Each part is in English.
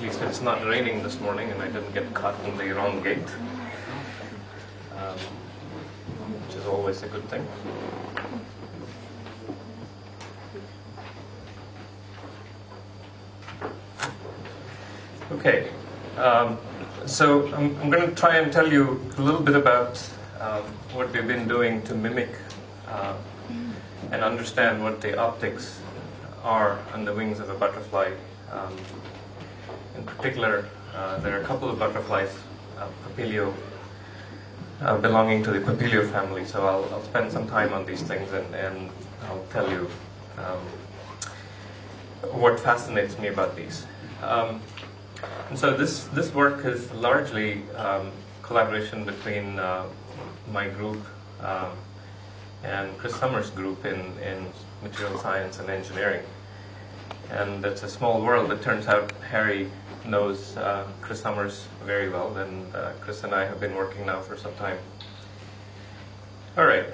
At least it's not raining this morning and I didn't get caught in the wrong gate, which is always a good thing. Okay, so I'm going to try and tell you a little bit about what we've been doing to mimic and understand what the optics are on the wings of a butterfly. In particular, there are a couple of butterflies, Papilio, belonging to the Papilio family. So I'll spend some time on these things and I'll tell you what fascinates me about these. And so this work is largely collaboration between my group and Chris Summers' group in material science and engineering. And it's a small world. It turns out Harry knows Chris Summers very well, and Chris and I have been working now for some time. All right.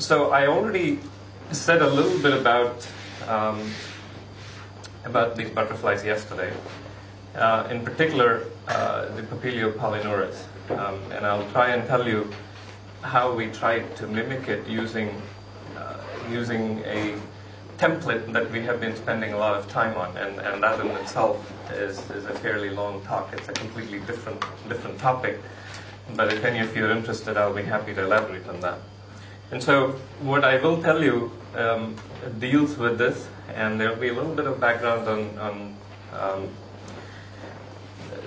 So I already said a little bit about these butterflies yesterday. In particular, the Papilio polynurus, and I'll try and tell you how we tried to mimic it using a template that we have been spending a lot of time on, and that in itself is a fairly long talk. It's a completely different topic, but if any of you are interested, I'll be happy to elaborate on that. And so what I will tell you deals with this, and there will be a little bit of background on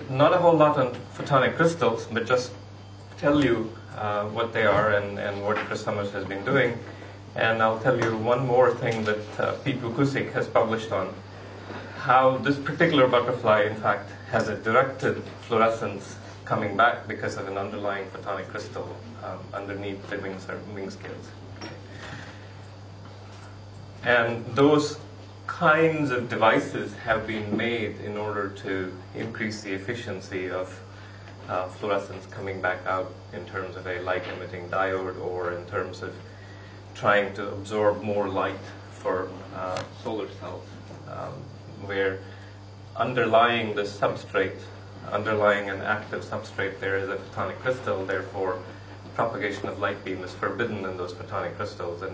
not a whole lot on photonic crystals, but just tell you what they are and what Chris Summers has been doing. And I'll tell you one more thing that Pete Vukusic has published on, how this particular butterfly, in fact, has a directed fluorescence coming back because of an underlying photonic crystal underneath the wings or wing scales. And those kinds of devices have been made in order to increase the efficiency of fluorescence coming back out in terms of a light-emitting diode or in terms of trying to absorb more light for solar cells, where underlying the substrate, underlying an active substrate, there is a photonic crystal. Therefore, propagation of light beam is forbidden in those photonic crystals, and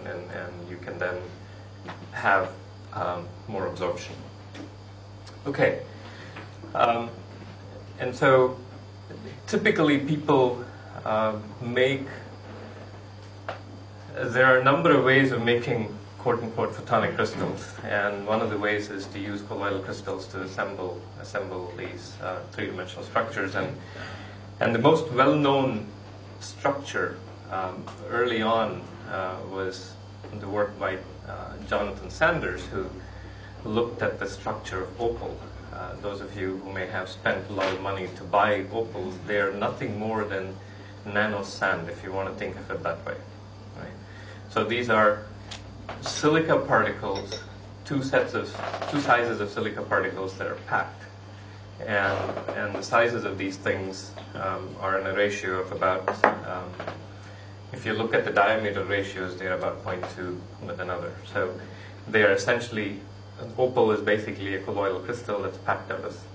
you can then have more absorption. Okay, and so typically people make. There are a number of ways of making quote-unquote photonic crystals, and one of the ways is to use colloidal crystals to assemble these three-dimensional structures. And the most well-known structure early on was the work by Jonathan Sanders, who looked at the structure of opal. Those of you who may have spent a lot of money to buy opals, they are nothing more than nanosand, if you want to think of it that way. Right. So these are silica particles, two sizes of silica particles that are packed, and the sizes of these things are in a ratio of about. If you look at the diameter ratios, they are about 0.2 with another. So they are essentially an opal is basically a colloidal crystal that's packed up with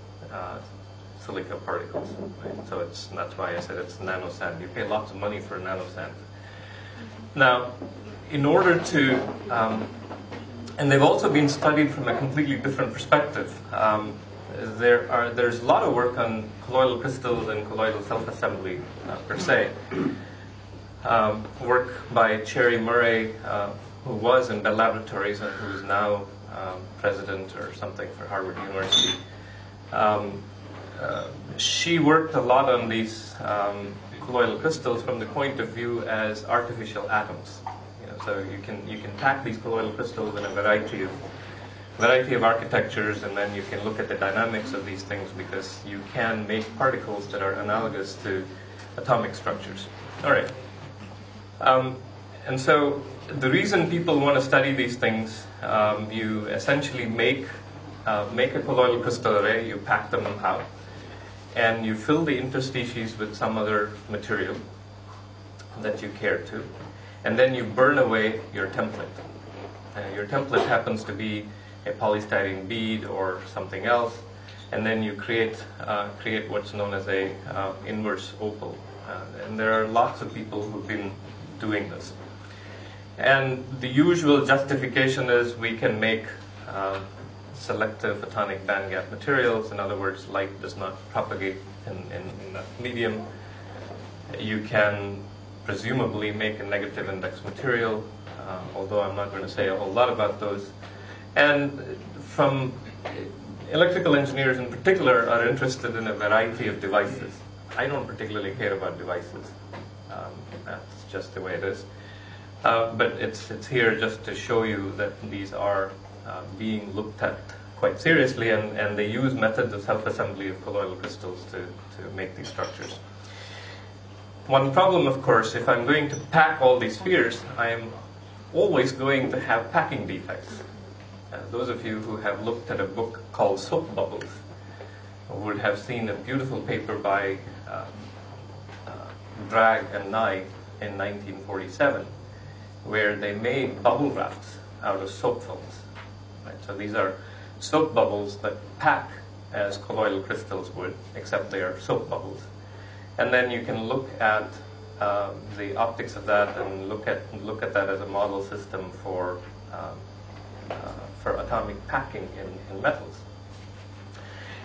silica particles. Right? So that's why I said it's nanosand. You pay lots of money for nanosand. Now, in order to, and they've also been studied from a completely different perspective. There's a lot of work on colloidal crystals and colloidal self-assembly per se. Work by Cherry Murray, who was in Bell Laboratories and who is now president or something for Harvard University. She worked a lot on these colloidal crystals from the point of view as artificial atoms. You know, so you can pack these colloidal crystals in a variety of architectures, and then you can look at the dynamics of these things because you can make particles that are analogous to atomic structures. All right. And so the reason people want to study these things, you essentially make a colloidal crystal array, you pack them out, and you fill the interstices with some other material that you care to, and then you burn away your template. Your template happens to be a polystyrene bead or something else, and then you create what's known as a inverse opal. And there are lots of people who've been doing this. And the usual justification is we can make selective photonic bandgap materials. In other words, light does not propagate in that medium. You can presumably make a negative index material, although I'm not going to say a whole lot about those. And from electrical engineers in particular are interested in a variety of devices. I don't particularly care about devices. That's just the way it is. But it's here just to show you that these are being looked at quite seriously, and they use methods of self-assembly of colloidal crystals to make these structures. One problem, of course, if I'm going to pack all these spheres, I'm always going to have packing defects. Those of you who have looked at a book called Soap Bubbles would have seen a beautiful paper by Drag and Nye in 1947, where they made bubble wraps out of soap films. Right, so these are soap bubbles that pack as colloidal crystals would, except they are soap bubbles. And then you can look at the optics of that and look at that as a model system for atomic packing in metals.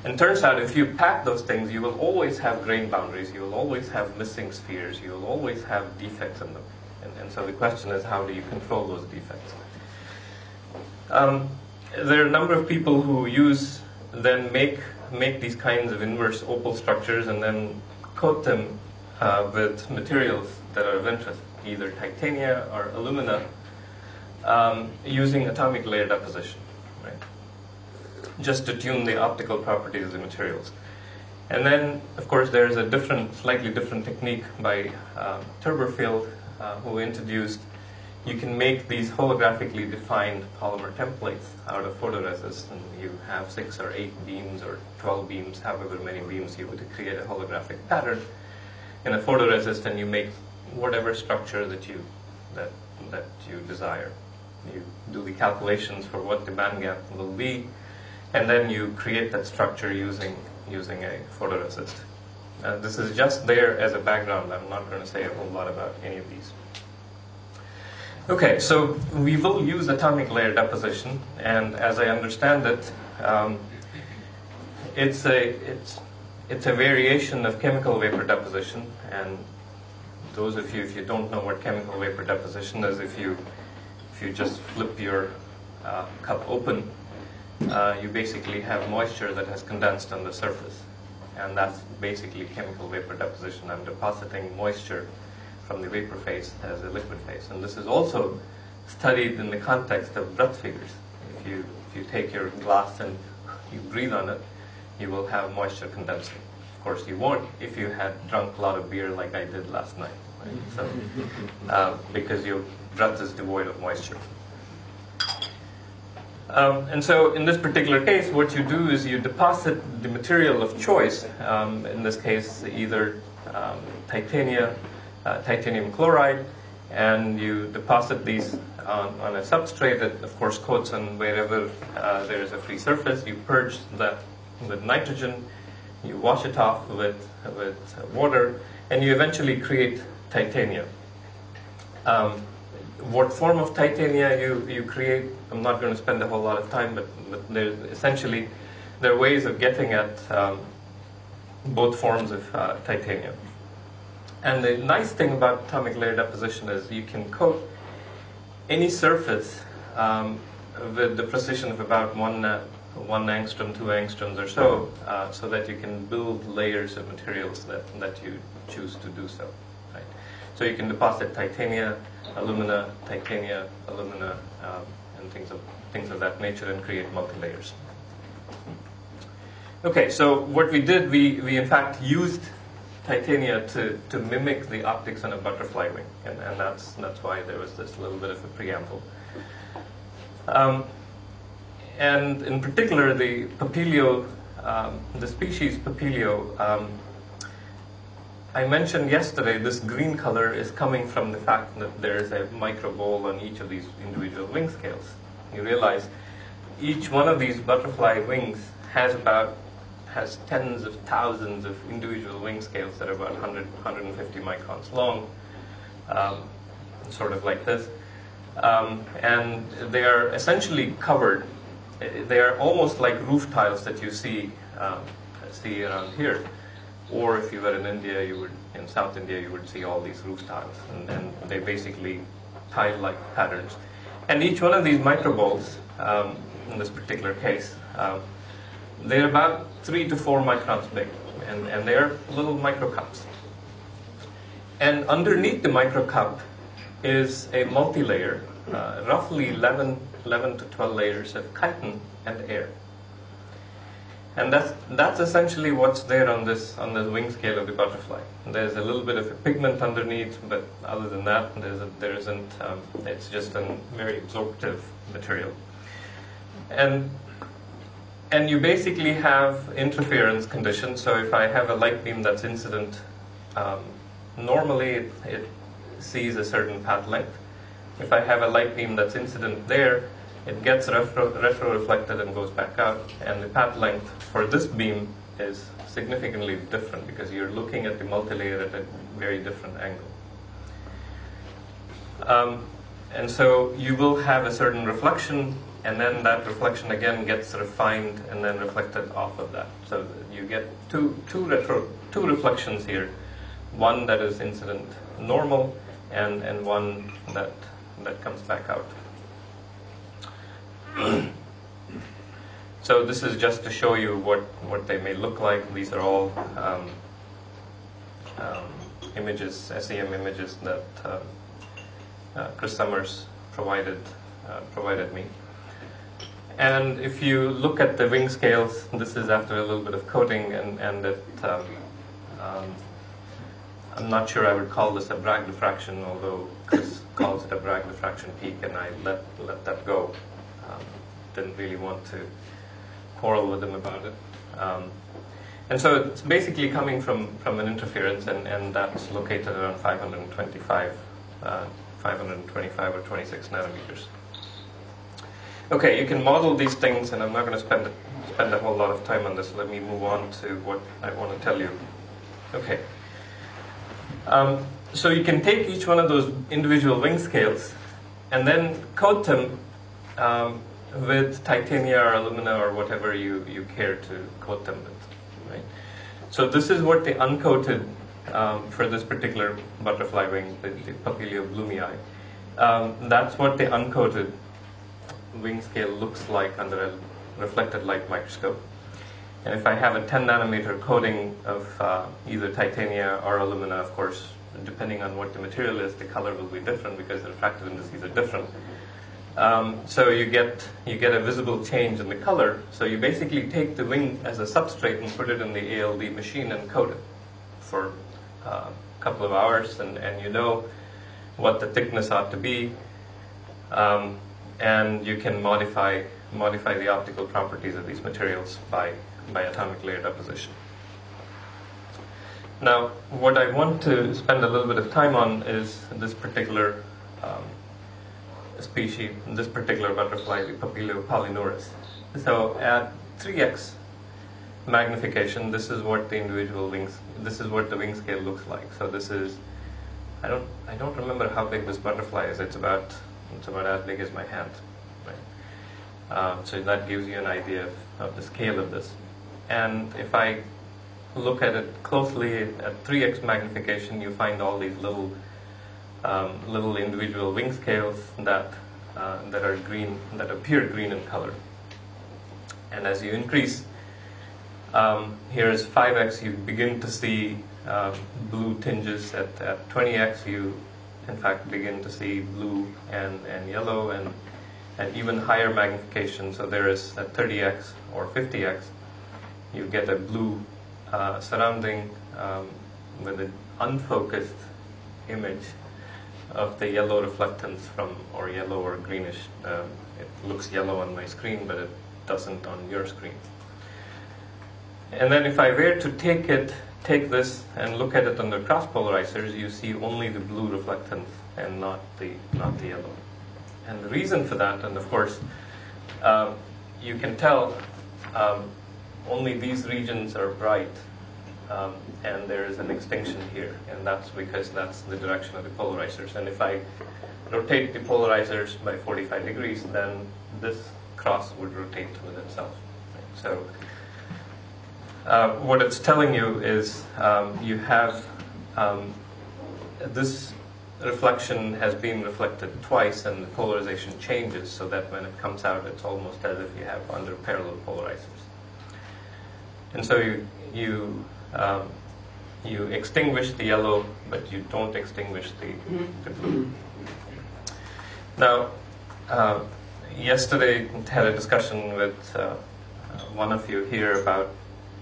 And it turns out if you pack those things, you will always have grain boundaries, you will always have missing spheres, you will always have defects in them. And so the question is, how do you control those defects? There are a number of people who make these kinds of inverse opal structures and then coat them with materials that are of interest, either titania or alumina, using atomic layer deposition, right? Just to tune the optical properties of the materials. And then, of course, there's a slightly different technique by Turberfield, who introduced, you can make these holographically defined polymer templates out of photoresist, and you have 6 or 8 beams or 12 beams, however many beams you would create a holographic pattern in a photoresist, and you make whatever structure that you desire. You do the calculations for what the band gap will be, and then you create that structure using a photoresist. This is just there as a background. I'm not going to say a whole lot about any of these. Okay, so we will use atomic layer deposition, and as I understand it, it's a variation of chemical vapor deposition. And those of you, if you don't know what chemical vapor deposition is, if you just flip your cup open, you basically have moisture that has condensed on the surface. And that's basically chemical vapor deposition. I'm depositing moisture from the vapor phase as a liquid phase. And this is also studied in the context of breath figures. If you take your glass and you breathe on it, you will have moisture condensing. Of course, you won't if you had drunk a lot of beer like I did last night, right? So, because your breath is devoid of moisture. And so in this particular case, what you do is you deposit the material of choice, in this case either titanium chloride, and you deposit these on a substrate that of course coats on wherever there is a free surface. You purge that with nitrogen, you wash it off with water, and you eventually create titania. What form of titania you create, I'm not going to spend a whole lot of time, but there's essentially, there are ways of getting at both forms of titanium. And the nice thing about atomic layer deposition is you can coat any surface with the precision of about one angstrom, 2 angstroms or so, so that you can build layers of materials that you choose to do so. Right? So you can deposit titania, alumina, and things of that nature, and create multi-layers. Okay, so what we did, we in fact used titania to mimic the optics on a butterfly wing, and that's why there was this little bit of a preamble. And in particular, the papilio, the species papilio, I mentioned yesterday this green color is coming from the fact that there is a microbole on each of these individual wing scales. You realize each one of these butterfly wings has about has tens of thousands of individual wing scales that are about 100, 150 microns long, sort of like this. And they are essentially covered. They are almost like roof tiles that you see around here. Or if you were in India, you would, in South India, you would see all these roof tiles. And they basically tile-like patterns. And each one of these microballs, in this particular case, they're about 3 to 4 microns big. And they're little microcups. And underneath the microcup is a multi-layer, roughly 11 to 12 layers of chitin and air. And that's essentially what's there on this wing scale of the butterfly. There's a little bit of a pigment underneath, but other than that, there isn't. It's just a very absorptive material. And you basically have interference conditions. So if I have a light beam that's incident, normally it sees a certain path length. If I have a light beam that's incident there, it gets retro-reflected and goes back out, and the path length for this beam is significantly different because you're looking at the multilayer at a very different angle. And so you will have a certain reflection, and then that reflection again gets refined and then reflected off of that. So you get two reflections here, one that is incident normal, and one that comes back out. So this is just to show you what they may look like. These are all images, SEM images that Chris Summers provided me. And if you look at the wing scales, this is after a little bit of coating, and it, I'm not sure I would call this a Bragg diffraction, although Chris calls it a Bragg diffraction peak, and I let that go. Didn't really want to quarrel with them about it. And so it's basically coming from an interference, and that's located around 525 or 26 nanometers. Okay, you can model these things, and I'm not going to spend a whole lot of time on this. Let me move on to what I want to tell you. Okay. So you can take each one of those individual wing scales and then coat them with titania or alumina or whatever you care to coat them with, right? So this is what they uncoated for this particular butterfly wing, the Papilio blumei. That's what the uncoated wing scale looks like under a reflected light microscope. And if I have a 10 nanometer coating of either titania or alumina, of course, depending on what the material is, the color will be different because the refractive indices are different. So you get a visible change in the color. So you basically take the wing as a substrate and put it in the ALD machine and coat it for a couple of hours, and you know what the thickness ought to be, and you can modify the optical properties of these materials by atomic layer deposition. Now, what I want to spend a little bit of time on is this particular species, this particular butterfly, the Papilio polynurus. So at 3x magnification, this is what the individual wings, this is what the wing scale looks like. So this is, I don't remember how big this butterfly is. It's about as big as my hand, right? So that gives you an idea of the scale of this. And if I look at it closely at 3x magnification, you find all these little individual wing scales that are green, that appear green in color. And as you increase, here is 5x, you begin to see blue tinges. At 20x, you in fact begin to see blue and yellow, and at even higher magnification, so there is at 30x or 50x, you get a blue surrounding with an unfocused image of the yellow reflectance from, or yellow or greenish. It looks yellow on my screen, but it doesn't on your screen. And then if I were to take this and look at it under cross polarizers, you see only the blue reflectance and not the yellow. And the reason for that, and of course, you can tell only these regions are bright, and there is an extinction here, and that's because that's the direction of the polarizers. And if I rotate the polarizers by 45 degrees, then this cross would rotate with itself. So what it's telling you is you have this reflection has been reflected twice, and the polarization changes so that when it comes out, it's almost as if you have under parallel polarizers. And so you extinguish the yellow, but you don't extinguish the blue. Now, yesterday I had a discussion with one of you here about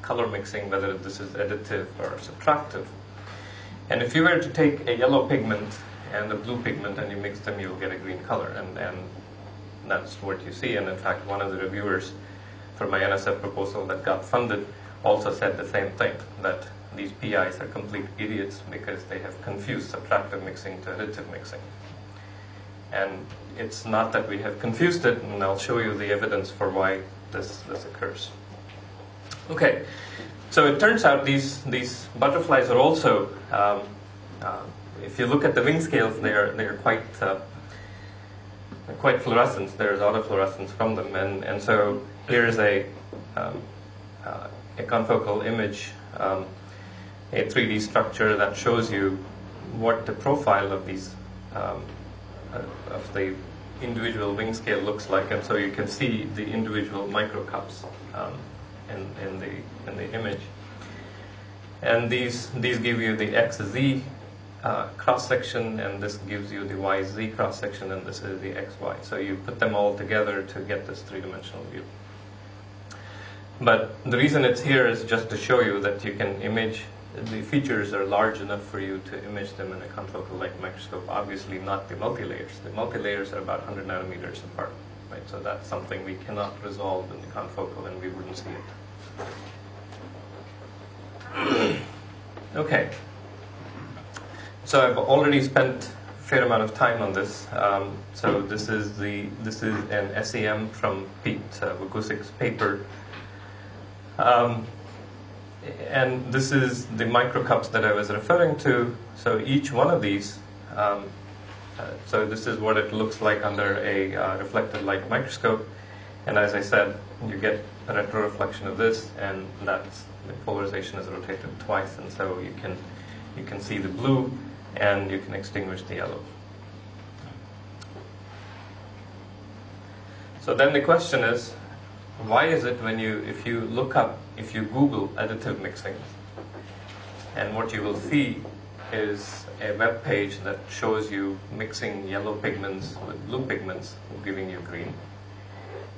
color mixing, whether this is additive or subtractive. And if you were to take a yellow pigment and a blue pigment and you mix them, you'll get a green color. And that's what you see. And in fact, one of the reviewers for my NSF proposal that got funded also said the same thing, that these PIs are complete idiots because they have confused subtractive mixing to additive mixing. And it's not that we have confused it, and I'll show you the evidence for why this occurs. Okay, so it turns out these butterflies are also, if you look at the wing scales, they are quite fluorescent. There is autofluorescence from them, and so here is a confocal image, a 3D structure that shows you what the profile of these of the individual wing scale looks like, and so you can see the individual microcups in the image. And these give you the XZ cross section, and this gives you the YZ cross section, and this is the XY. So you put them all together to get this three-dimensional view. But the reason it's here is just to show you that you can image. The features are large enough for you to image them in a confocal light microscope. Obviously, not the multilayers. The multilayers are about 100 nanometers apart, right? So that's something we cannot resolve in the confocal, and we wouldn't see it. Okay. So I've already spent a fair amount of time on this. So this is an SEM from Pete Vukusic's paper. And this is the microcups that I was referring to. So each one of these, so this is what it looks like under a reflected light microscope. And as I said, you get a retroreflection of this, and that's the polarization is rotated twice, and so you can see the blue, and you can extinguish the yellow. So then the question is, why is it when if you look up, if you Google additive mixing, and what you will see is a web page that shows you mixing yellow pigments with blue pigments, giving you green.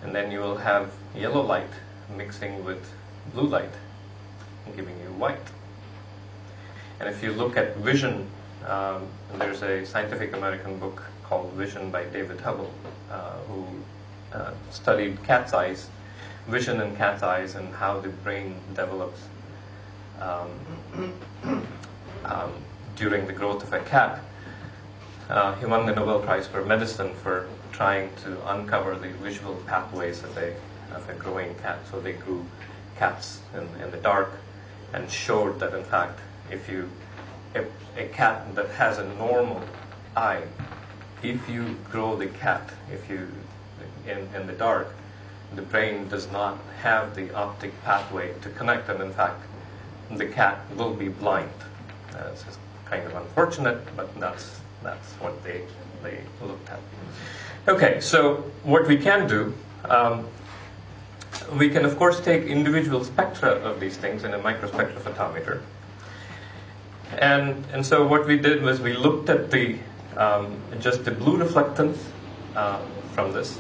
And then you will have yellow light mixing with blue light, giving you white. And if you look at vision, there's a Scientific American book called Vision by David Hubel, who studied cat's eyes, vision in cat's eyes, and how the brain develops during the growth of a cat. He won the Nobel Prize for Medicine for trying to uncover the visual pathways of a growing cat. So they grew cats in the dark and showed that, in fact, if a cat that has a normal eye, if you grow the cat, in the dark, the brain does not have the optic pathway to connect, and in fact, the cat will be blind. This is kind of unfortunate, but that's what they looked at. Okay, so what we can do, we can of course take individual spectra of these things in a microspectrophotometer, and so what we did was we looked at the just the blue reflectance from this.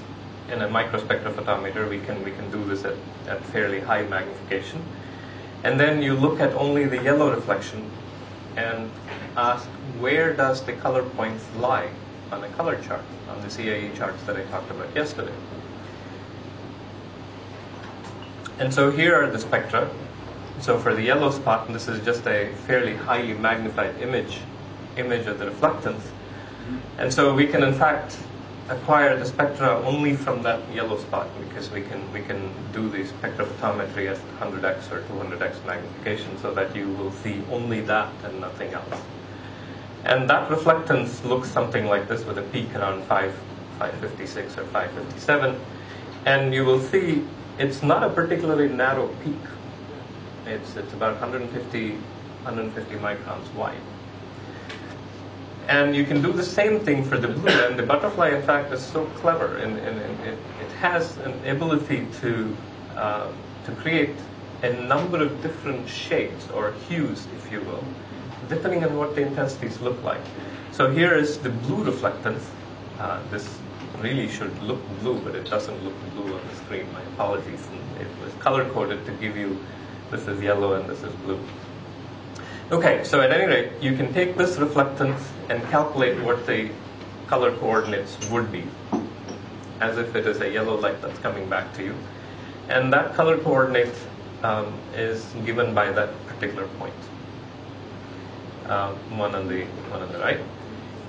In a microspectrophotometer, we can do this at fairly high magnification. And then you look at only the yellow reflection and ask, where does the color points lie on a color chart, on the CAE charts that I talked about yesterday? And so here are the spectra. So for the yellow spot, this is just a fairly highly magnified image of the reflectance. And so we can, in fact, acquire the spectra only from that yellow spot, because we can do the spectrophotometry at 100x or 200x magnification, so that you will see only that and nothing else. And that reflectance looks something like this, with a peak around 556 or 557. And you will see it's not a particularly narrow peak. It's about 150 microns wide. And you can do the same thing for the blue. And the butterfly, in fact, is so clever, and it has an ability to create a number of different shades or hues, if you will, depending on what the intensities look like. So here is the blue reflectance. This really should look blue, but it doesn't look blue on the screen. My apologies. And it was color-coded to give you this is yellow and this is blue. Okay, so at any rate, you can take this reflectance and calculate what the color coordinates would be, as if it is a yellow light that's coming back to you. And that color coordinate is given by that particular point, one on the right.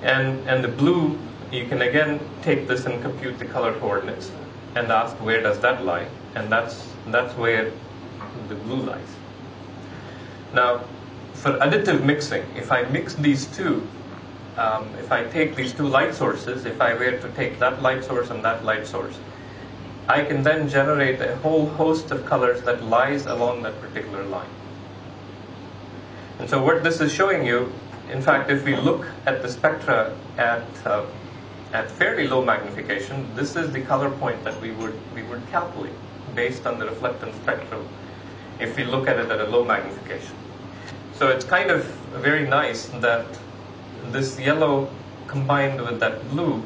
And the blue, you can again take this and compute the color coordinates and ask where does that lie, and that's where the blue lies. Now, for additive mixing, if I mix these two, if I take these two light sources, if I were to take that light source and that light source, I can then generate a whole host of colors that lies along that particular line. And so what this is showing you, in fact, if we look at the spectra at fairly low magnification, this is the color point that we would calculate based on the reflectance spectrum if we look at it at a low magnification. So it's kind of very nice that this yellow combined with that blue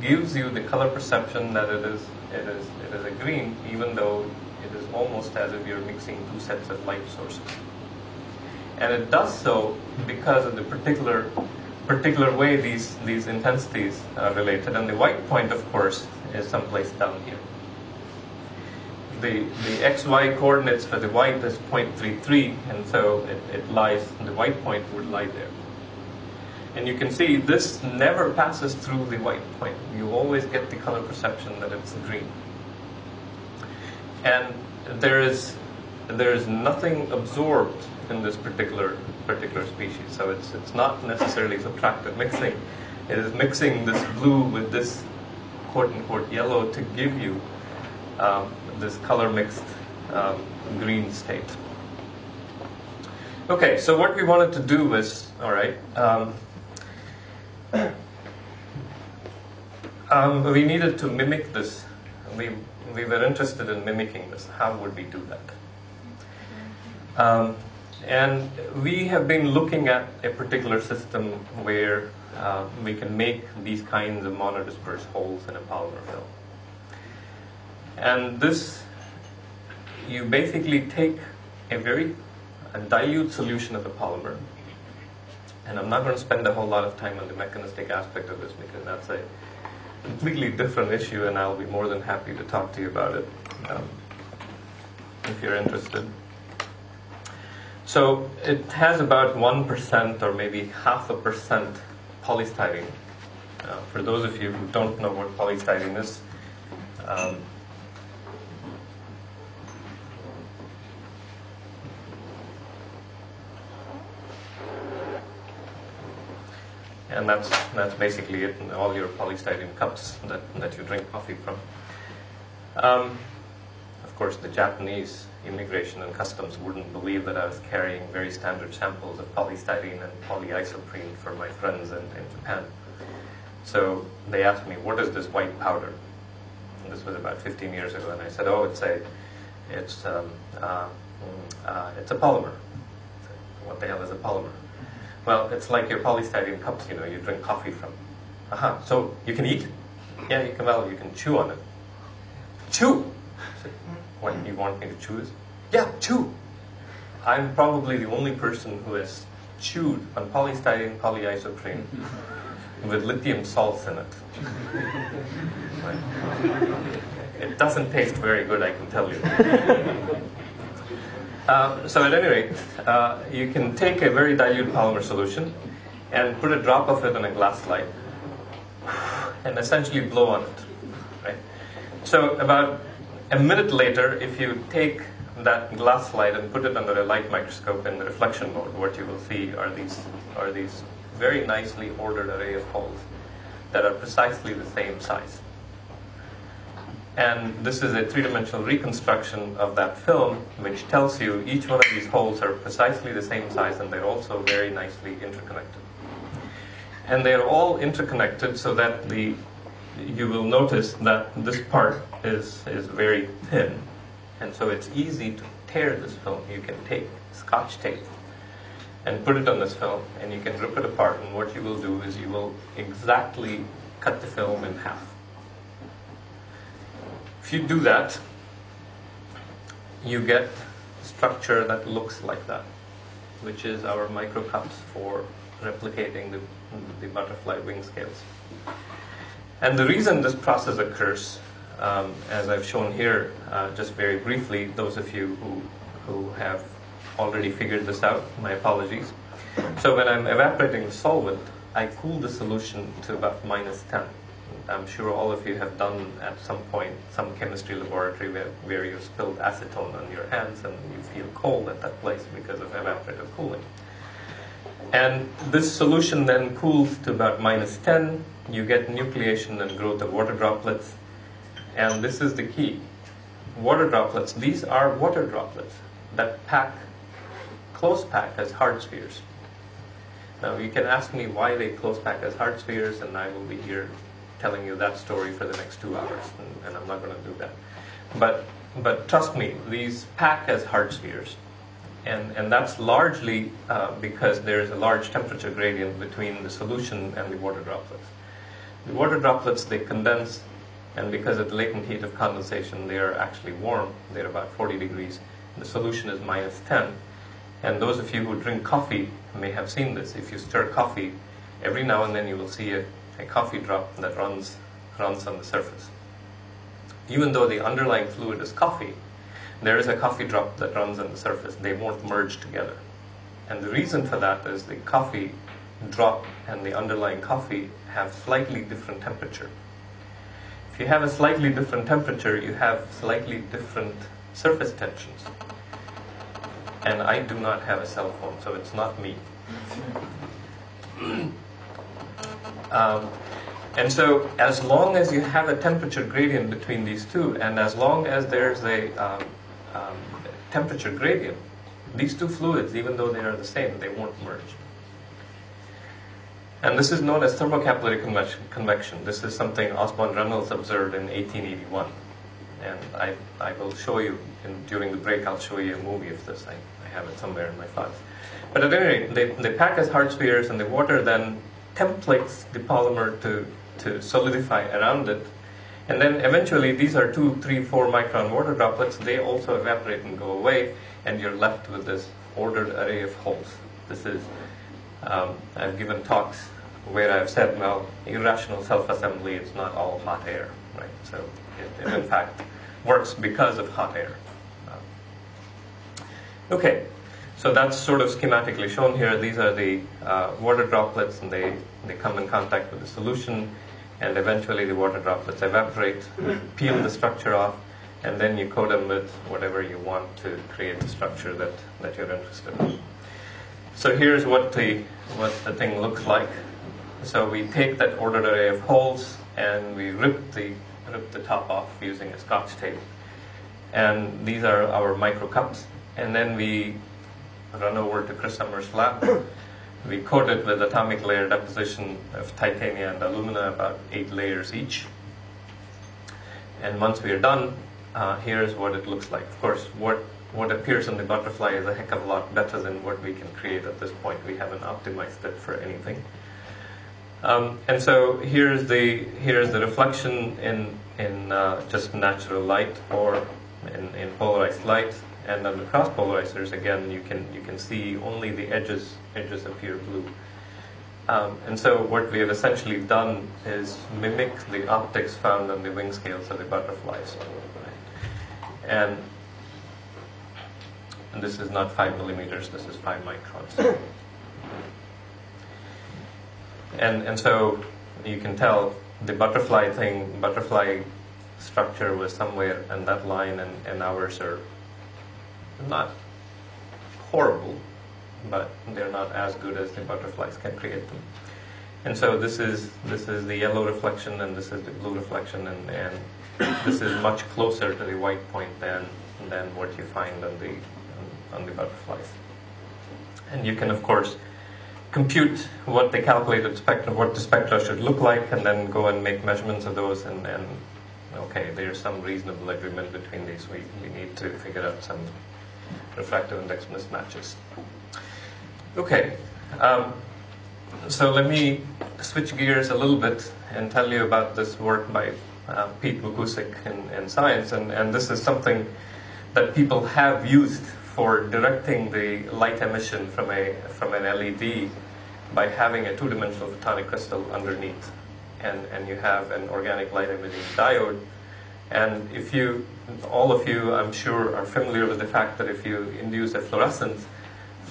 gives you the color perception that it is a green, even though it is almost as if you're mixing two sets of light sources. And it does so because of the particular way these intensities are related. And the white point, of course, is someplace down here. The XY coordinates for the white is 0.33, and so it lies, the white point would lie there. And you can see this never passes through the white point. You always get the color perception that it's green. And there is nothing absorbed in this particular species, so it's not necessarily subtractive mixing. It is mixing this blue with this quote-unquote yellow to give you this color-mixed green state. Okay, so what we wanted to do was, all right, we needed to mimic this. We were interested in mimicking this. How would we do that? And we have been looking at a particular system where we can make these kinds of monodisperse holes in a polymer film. And this, you basically take a very dilute solution of a polymer. And I'm not going to spend a whole lot of time on the mechanistic aspect of this, because that's a completely different issue, and I'll be more than happy to talk to you about it if you're interested. So it has about 1% or maybe 0.5% polystyrene. For those of you who don't know what polystyrene is, and that's basically it, and all your polystyrene cups that you drink coffee from. Of course, the Japanese immigration and customs wouldn't believe that I was carrying very standard samples of polystyrene and polyisoprene for my friends in Japan. So they asked me, what is this white powder? And this was about 15 years ago, and I said, oh, it's a polymer. I said, what the hell is a polymer? Well, it's like your polystyrene cups, you know, you drink coffee from. So you can eat? Yeah, you can, well, you can chew on it. Chew? I said, what, you want me to chew this? Yeah, chew. I'm probably the only person who has chewed on polystyrene polyisoprene with lithium salts in it. It doesn't taste very good, I can tell you. So at any rate, you can take a very dilute polymer solution and put a drop of it on a glass slide. and essentially blow on it. Right? So about a minute later, if you take that glass slide and put it under a light microscope in the reflection mode, what you will see are these very nicely ordered array of holes that are precisely the same size. And this is a three-dimensional reconstruction of that film, which tells you each one of these holes are precisely the same size, and they're also very nicely interconnected. And they're all interconnected so that you will notice that this part is very thin. And so it's easy to tear this film. You can take Scotch tape and put it on this film, and you can rip it apart. And what you will do is you will exactly cut the film in half. If you do that, you get a structure that looks like that, which is our microcups for replicating the butterfly wing scales. And the reason this process occurs, as I've shown here just very briefly, those of you who have already figured this out, my apologies. So when I'm evaporating the solvent, I cool the solution to about -10. I'm sure all of you have done at some point some chemistry laboratory where you spilled acetone on your hands and you feel cold at that place because of evaporative cooling. And this solution then cools to about -10. You get nucleation and growth of water droplets. And this is the key. Water droplets, these are water droplets that pack, close pack as hard spheres. Now you can ask me why they close pack as hard spheres, and I will be here telling you that story for the next 2 hours, and I'm not going to do that. But trust me, these pack as hard spheres, and that's largely because there is a large temperature gradient between the solution and the water droplets. The water droplets, they condense, and because of the latent heat of condensation, they are actually warm. They're about 40 degrees. The solution is -10. And those of you who drink coffee may have seen this. If you stir coffee, every now and then you will see a coffee drop that runs on the surface. Even though the underlying fluid is coffee, there is a coffee drop that runs on the surface. They won't merge together. And the reason for that is the coffee drop and the underlying coffee have slightly different temperature. If you have a slightly different temperature, you have slightly different surface tensions. And I do not have a cell phone, so it's not me. And so as long as you have a temperature gradient between these two, and as long as there's a temperature gradient, these two fluids, even though they are the same, they won't merge. And this is known as thermocapillary convection. This is something Osborne Reynolds observed in 1881. And I will show you, during the break, I'll show you a movie of this. I have it somewhere in my files. But at any rate, they pack as hard spheres, and the water then templates the polymer to solidify around it, and then eventually these are 2, 3, 4 micron water droplets. They also evaporate and go away, and you're left with this ordered array of holes. This is I've given talks where I've said, well, irrational self-assembly is not all hot air, right? So it in fact works because of hot air. Okay. So that's sort of schematically shown here. These are the water droplets, and they come in contact with the solution, and eventually the water droplets evaporate. You peel the structure off, and then you coat them with whatever you want to create the structure that you're interested in. So here's what the thing looks like. So we take that ordered array of holes, and we rip the top off using a Scotch tape. And these are our microcups, and then we run over to Chris Summers' lab. We coat it with atomic layer deposition of titania and alumina, about 8 layers each. And once we are done, here's what it looks like. Of course, what appears in the butterfly is a heck of a lot better than what we can create at this point. We haven't optimized it for anything. And so here's the reflection in just natural light or in polarized light. And on the cross polarizers, again, you can see only the edges appear blue. And so what we have essentially done is mimic the optics found on the wing scales of the butterflies. Right? And this is not 5 millimeters, this is 5 microns. And so you can tell the butterfly structure was somewhere in that line, and ours are not horrible, but they're not as good as the butterflies can create them. And so this is the yellow reflection, and this is the blue reflection, and this is much closer to the white point than what you find on the butterflies. And you can, of course, compute what the calculated spectra, what the spectra should look like, and then go and make measurements of those, and okay, there's some reasonable agreement between these. We need to figure out some refractive index mismatches. Okay. So let me switch gears a little bit and tell you about this work by Pete Vukusic in Science. And this is something that people have used for directing the light emission from an LED by having a two-dimensional photonic crystal underneath. And you have an organic light emitting diode. And if you, all of you, I'm sure, are familiar with the fact that if you induce a fluorescence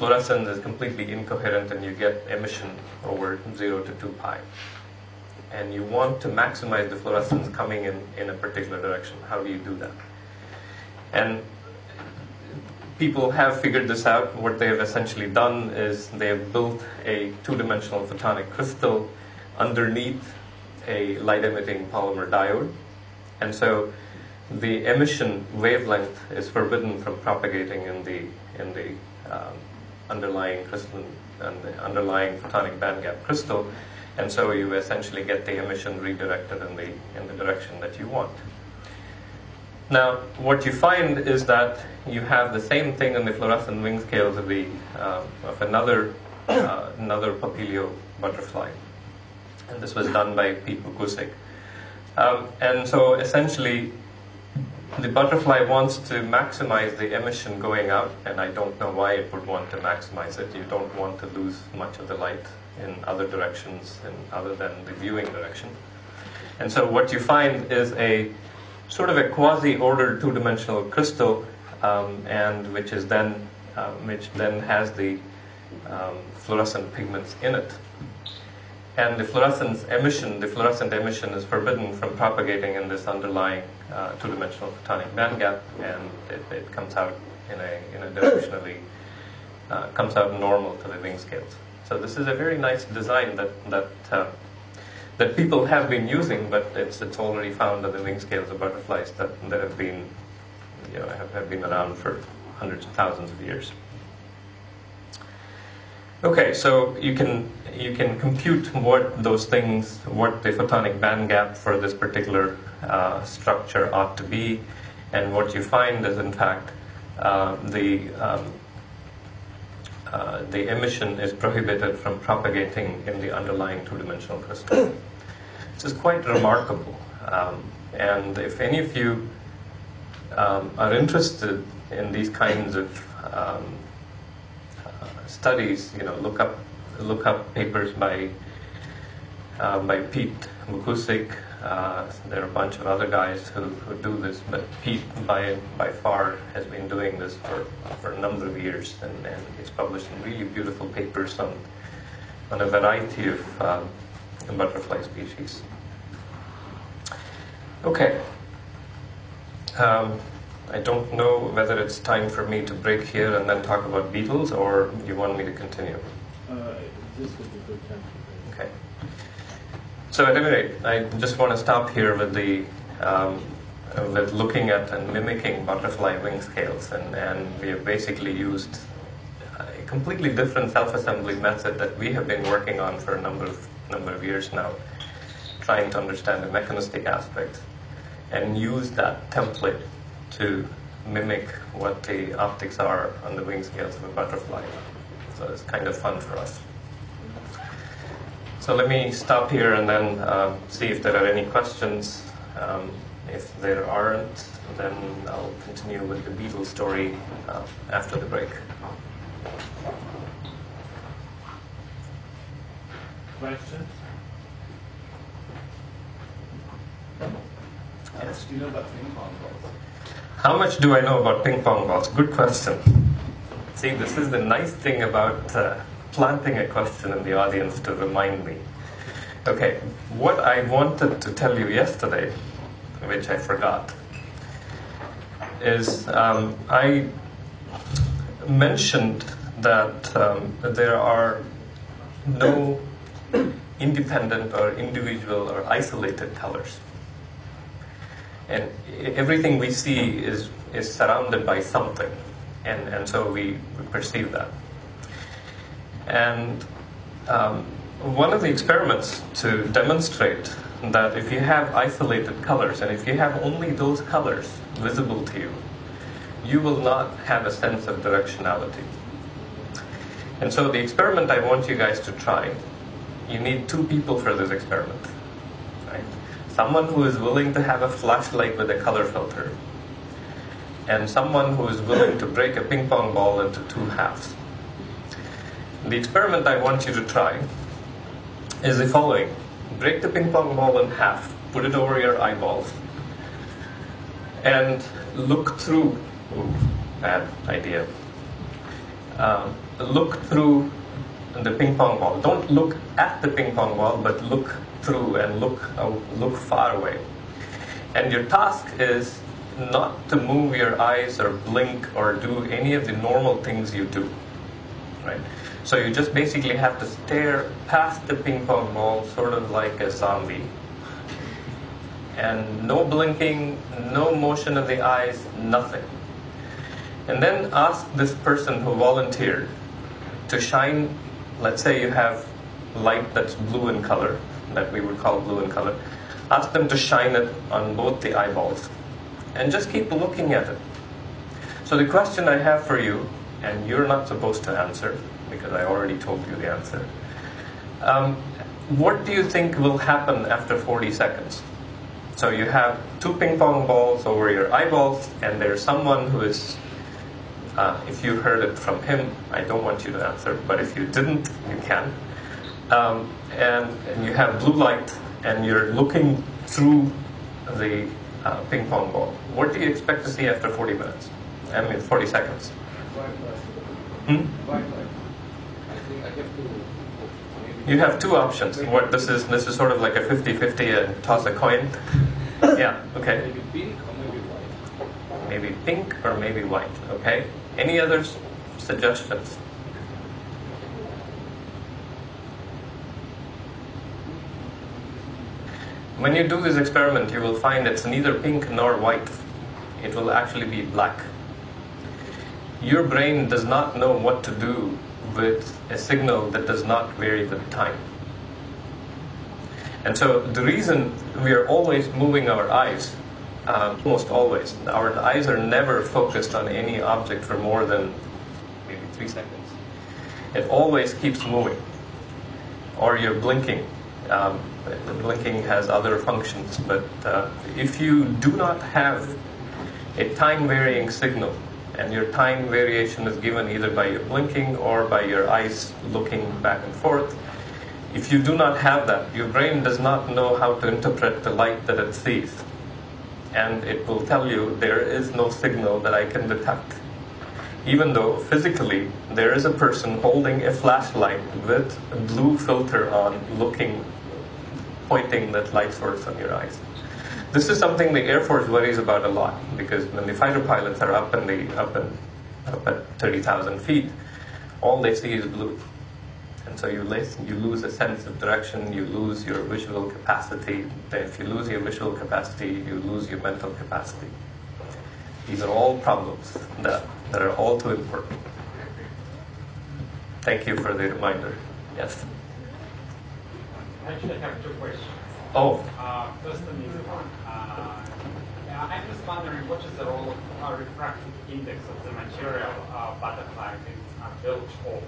is completely incoherent, and you get emission over 0 to 2 pi. And you want to maximize the fluorescence coming in a particular direction. How do you do that? And people have figured this out. What they have essentially done is they have built a two-dimensional photonic crystal underneath a light-emitting polymer diode. And so the emission wavelength is forbidden from propagating in the underlying crystal and the underlying photonic bandgap crystal, and so you essentially get the emission redirected in the direction that you want. Now, what you find is that you have the same thing on the fluorescent wing scales of the another Papilio butterfly, and this was done by Pete Vukusic. And so essentially, the butterfly wants to maximize the emission going out, and I don't know why it would want to maximize it. You don't want to lose much of the light in other directions other than the viewing direction. And so what you find is a sort of a quasi-ordered two-dimensional crystal, and which then has the fluorescent pigments in it. And the fluorescent emission is forbidden from propagating in this underlying two-dimensional photonic band gap, and it comes out in a directionally comes out normal to the wing scales. So this is a very nice design that people have been using, but it's already found on the wing scales of butterflies that have been have been around for hundreds of thousands of years. Okay, so you can compute what the photonic band gap for this particular structure ought to be, and what you find is in fact the emission is prohibited from propagating in the underlying two-dimensional crystal. This is quite remarkable, and if any of you are interested in these kinds of studies, look up papers by Pete Vukusic. There are a bunch of other guys who do this, but Pete by far has been doing this for a number of years, and he's published really beautiful papers on a variety of butterfly species. Okay. I don't know whether it's time for me to break here and then talk about beetles, or you want me to continue? This would be a good time. Okay. So at any rate, I just want to stop here with looking at and mimicking butterfly wing scales, and we have basically used a completely different self-assembly method that we have been working on for a number of years now, trying to understand the mechanistic aspects, and use that template to mimic what the optics are on the wing scales of a butterfly. So it's kind of fun for us. So let me stop here and then see if there are any questions. If there aren't, then I'll continue with the beetle story after the break. Questions? Yes. Do you know about ping pong balls? How much do I know about ping pong balls? Good question. See, this is the nice thing about planting a question in the audience to remind me. Okay, what I wanted to tell you yesterday, which I forgot, is I mentioned that there are no independent or individual or isolated colors. And everything we see is surrounded by something, and so we perceive that. And one of the experiments to demonstrate that if you have isolated colors, and if you have only those colors visible to you, you will not have a sense of directionality. And so the experiment I want you guys to try, you need two people for this experiment, right? Someone who is willing to have a flashlight with a color filter, and someone who is willing to break a ping pong ball into two halves. The experiment I want you to try is the following. Break the ping pong ball in half, put it over your eyeballs, and look through, ooh, bad idea, look through the ping pong ball. Don't look at the ping pong ball, but look through and look far away. And your task is not to move your eyes or blink or do any of the normal things you do, right? So you just basically have to stare past the ping pong ball, sort of like a zombie. And no blinking, no motion of the eyes, nothing. And then ask this person who volunteered to shine, let's say you have light that's blue in color, that we would call blue in color. Ask them to shine it on both the eyeballs. And just keep looking at it. So the question I have for you, and you're not supposed to answer, because I already told you the answer. What do you think will happen after 40 seconds? So you have two ping pong balls over your eyeballs, and there's someone who is, if you heard it from him, I don't want you to answer, but if you didn't, you can. And you have blue light, and you're looking through the ping pong ball. What do you expect to see after 40 minutes? I mean, 40 seconds. White light. You have two options. What this is sort of like a 50-50 and toss a coin. Yeah, okay. Maybe pink or maybe white. Maybe pink or maybe white, okay? Any other suggestions? When you do this experiment, you will find it's neither pink nor white. It will actually be black. Your brain does not know what to do with a signal that does not vary with time. And so the reason we are always moving our eyes, almost always, our eyes are never focused on any object for more than maybe 3 seconds. It always keeps moving. Or you're blinking. The blinking has other functions, but if you do not have a time-varying signal, and your time variation is given either by your blinking or by your eyes looking back and forth. If you do not have that, your brain does not know how to interpret the light that it sees. And it will tell you there is no signal that I can detect. Even though physically there is a person holding a flashlight with a blue filter on, looking, pointing that light source on your eyes. This is something the Air Force worries about a lot, because when the fighter pilots are up at 30,000 feet, all they see is blue. And so you lose a sense of direction, you lose your visual capacity. If you lose your visual capacity, you lose your mental capacity. These are all problems that are all too important. Thank you for the reminder. Yes? Actually, I have 2 questions. Oh. First and easy one. I'm just wondering what is the role of refractive index of the material butterfly is built of,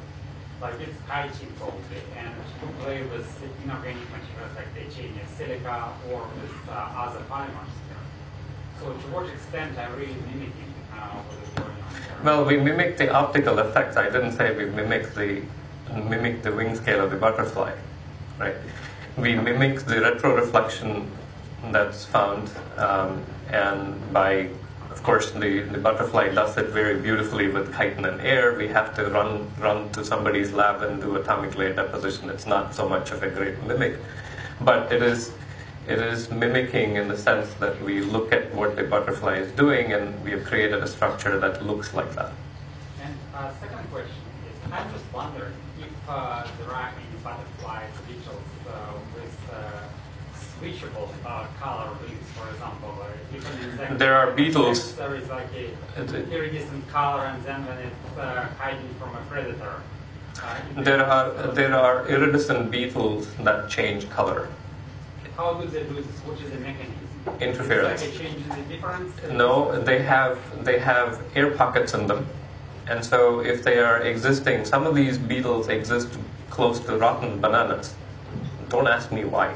like its hygiene probably, and to play with inorganic materials like the titanium, silica, or with other polymers. So to what extent are we mimicking what is going on there? Well, we mimic the optical effects. I didn't say we mimic the wing scale of the butterfly, right? We mimic the retroreflection that's found, and by, of course, the butterfly does it very beautifully with chitin and air. We have to run to somebody's lab and do atomic layer deposition. It's not so much of a great mimic. but it is mimicking in the sense that we look at what the butterfly is doing and we have created a structure that looks like that. And second question is, I'm just wondering if there are any butterfly beetles with switchable color wings, for example. Exactly there are beetles. There is like an iridescent color, and then when it's hiding from a predator. There are iridescent beetles that change color. How do they do this? What is the mechanism? Interference. Like it changes the difference? No, they have air pockets in them, and so if they are existing, some of these beetles exist close to rotten bananas. Don't ask me why.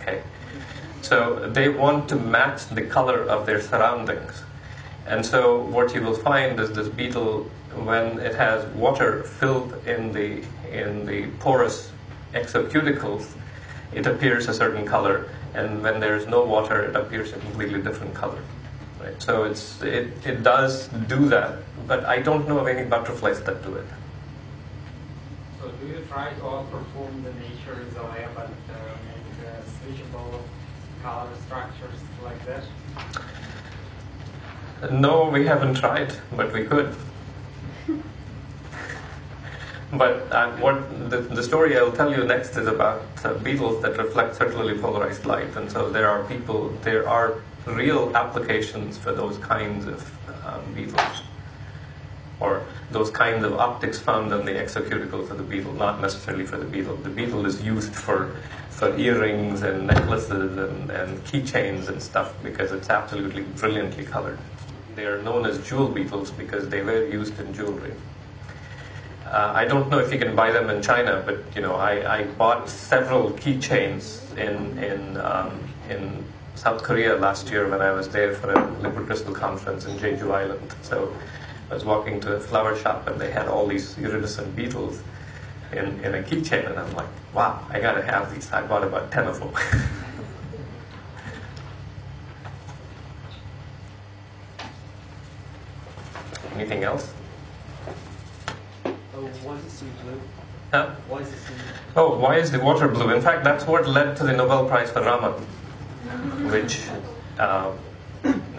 Okay, so they want to match the color of their surroundings, and so what you will find is this beetle, when it has water filled in the porous exocuticles, it appears a certain color, and when there is no water, it appears a completely different color. Right? So it does do that, but I don't know of any butterflies that do it. So do you try to outperform the nature in the lab and make switchable color structures like that? No, we haven't tried, but we could. But what the story I'll tell you next is about beetles that reflect circularly polarized light, and so there are real applications for those kinds of beetles, or those kinds of optics found on the exocuticle for the beetle, not necessarily for the beetle. The beetle is used for earrings and necklaces and keychains and stuff because it's absolutely brilliantly colored. They are known as jewel beetles because they were used in jewelry. I don't know if you can buy them in China, but you know, I bought several keychains in South Korea last year when I was there for a liquid crystal conference in Jeju Island. So I was walking to a flower shop and they had all these iridescent beetles in a keychain, and I'm like, wow, I gotta have these. I bought about 10 of them. Anything else? Why is the sea blue? Huh? Why is the sea blue? Oh, why is the water blue? In fact, that's what led to the Nobel Prize for Raman,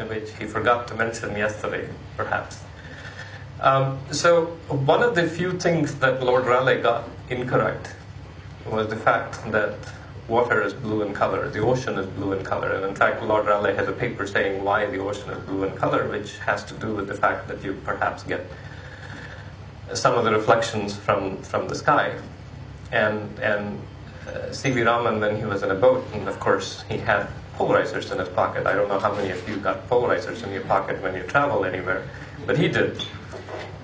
which he forgot to mention yesterday, perhaps. So one of the few things that Lord Raleigh got incorrect was the fact that water is blue in color, the ocean is blue in color, and in fact Lord Raleigh has a paper saying why the ocean is blue in color, which has to do with the fact that you perhaps get some of the reflections from the sky. And C. V. Raman, when he was in a boat, and of course he had polarizers in his pocket. I don't know how many of you got polarizers in your pocket when you travel anywhere, but he did.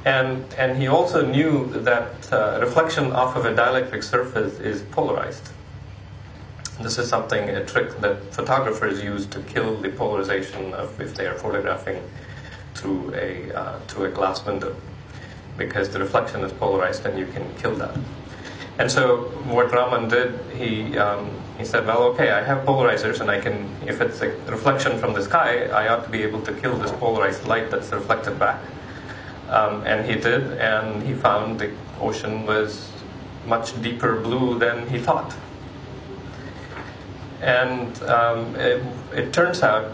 And he also knew that reflection off of a dielectric surface is polarized. This is something, a trick that photographers use to kill the polarization of if they are photographing through a glass window, because the reflection is polarized and you can kill that. And so what Raman did, he said, well, okay, I have polarizers and I can, if it's a reflection from the sky, I ought to be able to kill this polarized light that's reflected back. And he did, and he found the ocean was much deeper blue than he thought. And it turns out,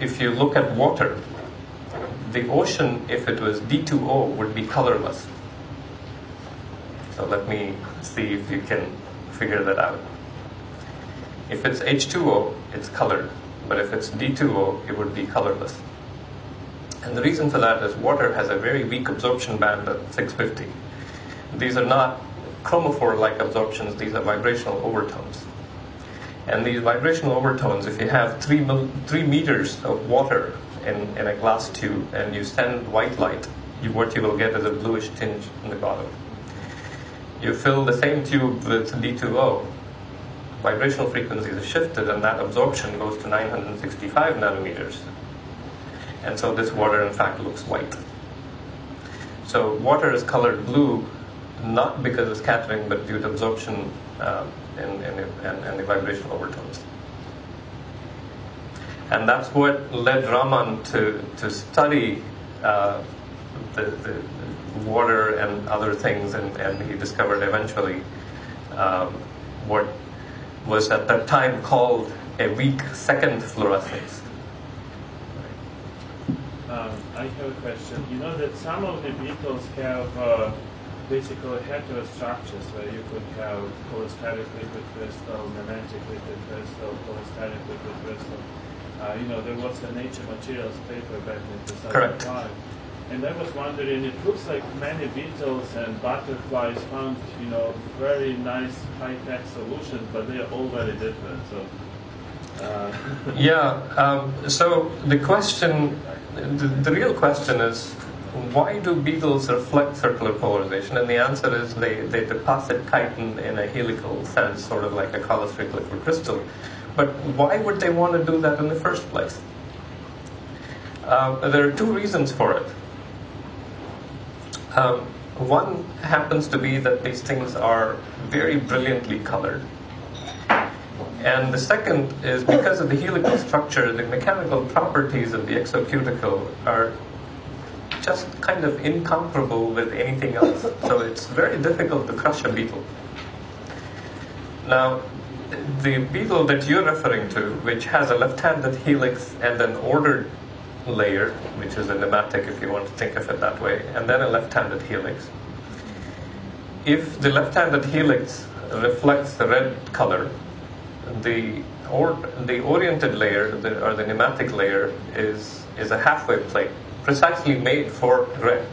if you look at water, the ocean, if it was D2O, would be colorless. So let me see if you can figure that out. If it's H2O, it's colored. But if it's D2O, it would be colorless. And the reason for that is water has a very weak absorption band at 650. These are not chromophore-like absorptions. These are vibrational overtones. And these vibrational overtones, if you have 3 meters of water in a glass tube and you send white light, what you will get is a bluish tinge in the bottom. You fill the same tube with D2O, vibrational frequencies are shifted and that absorption goes to 965 nanometers. And so this water in fact looks white. So water is colored blue not because of scattering but due to absorption and the vibrational overtones. And that's what led Raman to study the water and other things, and he discovered eventually what was at that time called a weak second fluorescence. I have a question. You know that some of the beetles have basically heterostructures where you could have cholestatic liquid crystal, memantic liquid crystal, cholestatic liquid crystal. You know, there was a Nature Materials paper back in 2005. Correct. And I was wondering, it looks like many beetles and butterflies found, you know, very nice high-tech solutions, but they are all very different. So, so the question, the real question is, why do beetles reflect circular polarization? And the answer is they deposit chitin in a helical sense, sort of like a cholesteric liquid crystal. But why would they want to do that in the first place? There are two reasons for it. One happens to be that these things are very brilliantly colored. And the second is because of the helical structure, the mechanical properties of the exocuticle are just kind of incomparable with anything else. So it's very difficult to crush a beetle. Now, the beetle that you're referring to, which has a left-handed helix and an ordered layer, which is a nematic if you want to think of it that way, and then a left-handed helix. If the left-handed helix reflects the red color, the oriented layer, or the nematic layer, is a halfway plate, precisely made for red.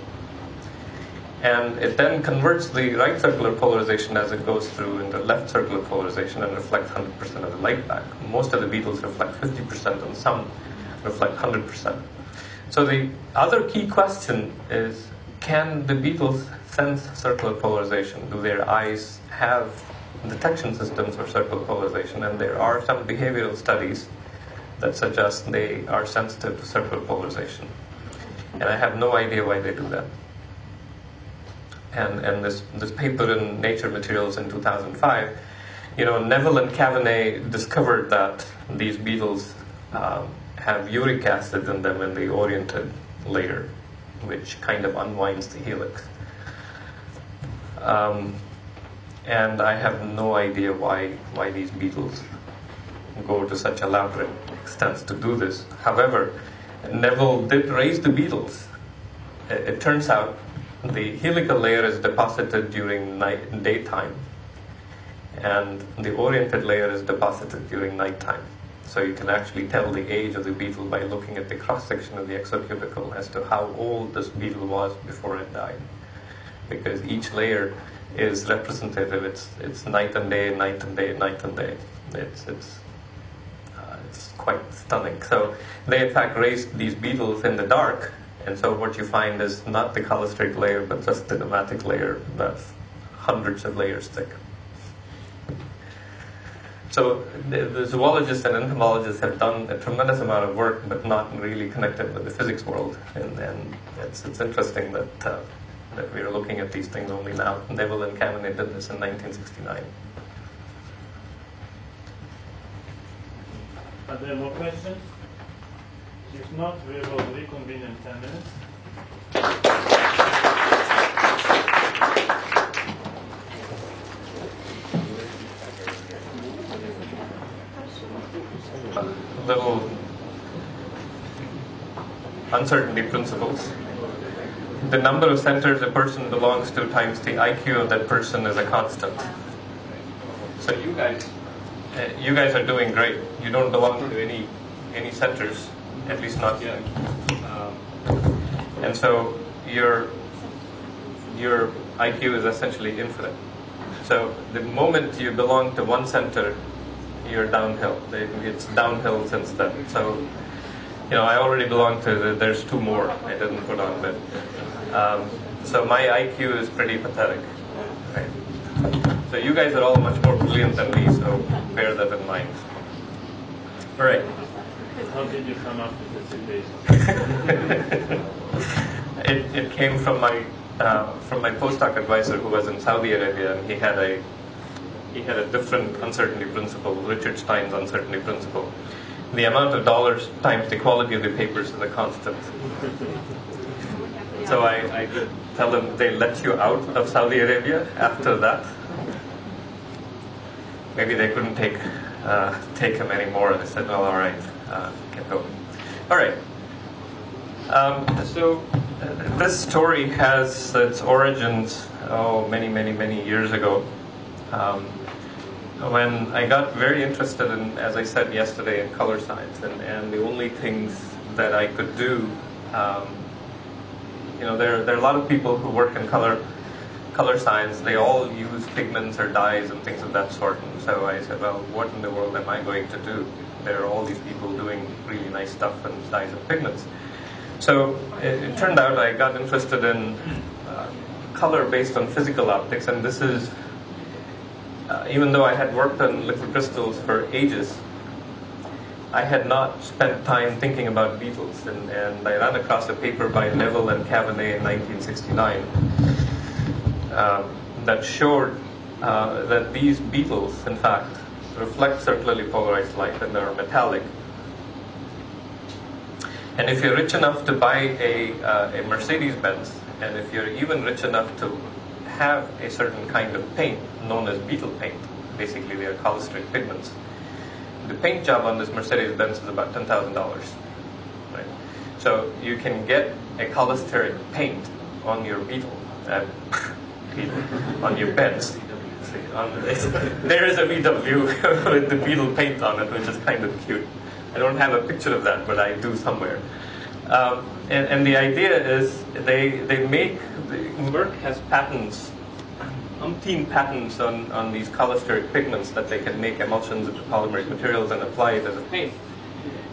And it then converts the right circular polarization as it goes through into left circular polarization and reflects 100% of the light back. Most of the beetles reflect 50% and some reflect 100%. So the other key question is, can the beetles sense circular polarization? Do their eyes have detection systems for circular polarization? And there are some behavioral studies that suggest they are sensitive to circular polarization. And I have no idea why they do that. And this paper in Nature Materials in 2005, you know, Neville and Caveney discovered that these beetles have uric acid in them in the oriented layer, which kind of unwinds the helix. And I have no idea why these beetles go to such elaborate extents to do this. However, Neville did raise the beetles. It turns out the helical layer is deposited during daytime, and the oriented layer is deposited during nighttime. So you can actually tell the age of the beetle by looking at the cross-section of the exocuticle as to how old this beetle was before it died, because each layer is representative. It's night and day, night and day, night and day. It's quite stunning. So they in fact raised these beetles in the dark, and so what you find is not the cholesteric layer, but just the nematic layer that's hundreds of layers thick. So the zoologists and entomologists have done a tremendous amount of work, but not really connected with the physics world. And it's interesting that we are looking at these things only now. Neville and Caveney did this in 1969. Are there more questions? If not, we will reconvene in 10 minutes. Little uncertainty principles. The number of centers a person belongs to times the IQ of that person is a constant. So you guys are doing great. You don't belong to any centers. At least not yet. And so your IQ is essentially infinite. So the moment you belong to one center, you're downhill. It's downhill since then. So, you know, I already belong to, there's two more I didn't put on, but so my IQ is pretty pathetic. Right? So you guys are all much more brilliant than me, so bear that in mind. All right. How did you come up with this equation? It came from my postdoc advisor who was in Saudi Arabia, and he had a different uncertainty principle, Richard Stein's uncertainty principle. The amount of dollars times the quality of the papers is a constant. So I did tell them they let you out of Saudi Arabia after that. maybe they couldn't take him anymore. They said, well, all right, get going. All right. So this story has its origins, many years ago, when I got very interested in, as I said yesterday, in color science, and the only things that I could do, there are a lot of people who work in color science. They all use pigments or dyes and things of that sort. And so I said, well, what in the world am I going to do? There are all these people doing really nice stuff and dyes and pigments. So it turned out I got interested in color based on physical optics, and this is. Even though I had worked on liquid crystals for ages, I had not spent time thinking about beetles, and I ran across a paper by Neville and Caveney in 1969 that showed that these beetles, in fact, reflect circularly polarized light, and they are metallic. And if you're rich enough to buy a Mercedes-Benz, and if you're even rich enough to have a certain kind of paint known as beetle paint. Basically, they are cholesteric pigments. The paint job on this Mercedes-Benz is about $10,000. Right? So you can get a cholesteric paint on your beetle, on your Benz. There is a VW with the beetle paint on it, which is kind of cute. I don't have a picture of that, but I do somewhere. And the idea is they make... Merck has patents, umpteen patents on these cholesteric pigments that they can make emulsions of the polymeric materials and apply it as a paint.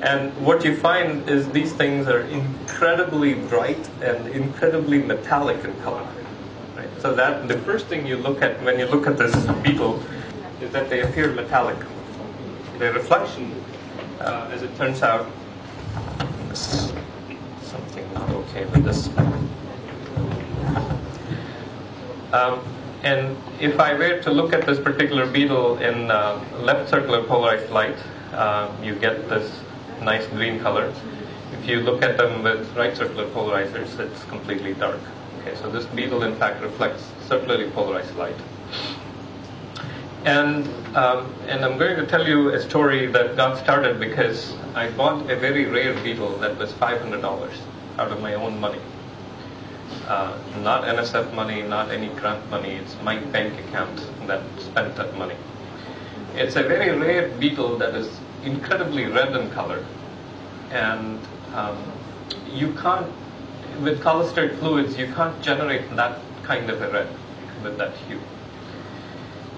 And what you find is these things are incredibly bright and incredibly metallic in color. Right? So that the first thing you look at when you look at this beetle is that they appear metallic. Their reflection, as it turns out, something not okay with this. And if I were to look at this particular beetle in left circular polarized light, you get this nice green color. If you look at them with right circular polarizers, it's completely dark. Okay, so this beetle, in fact, reflects circularly polarized light. And I'm going to tell you a story that got started because I bought a very rare beetle that was $500 out of my own money. Not NSF money, not any grant money. It's my bank account that spent that money. It's a very rare beetle that is incredibly red in color. And you can't, with cholesteric fluids, you can't generate that kind of a red with that hue.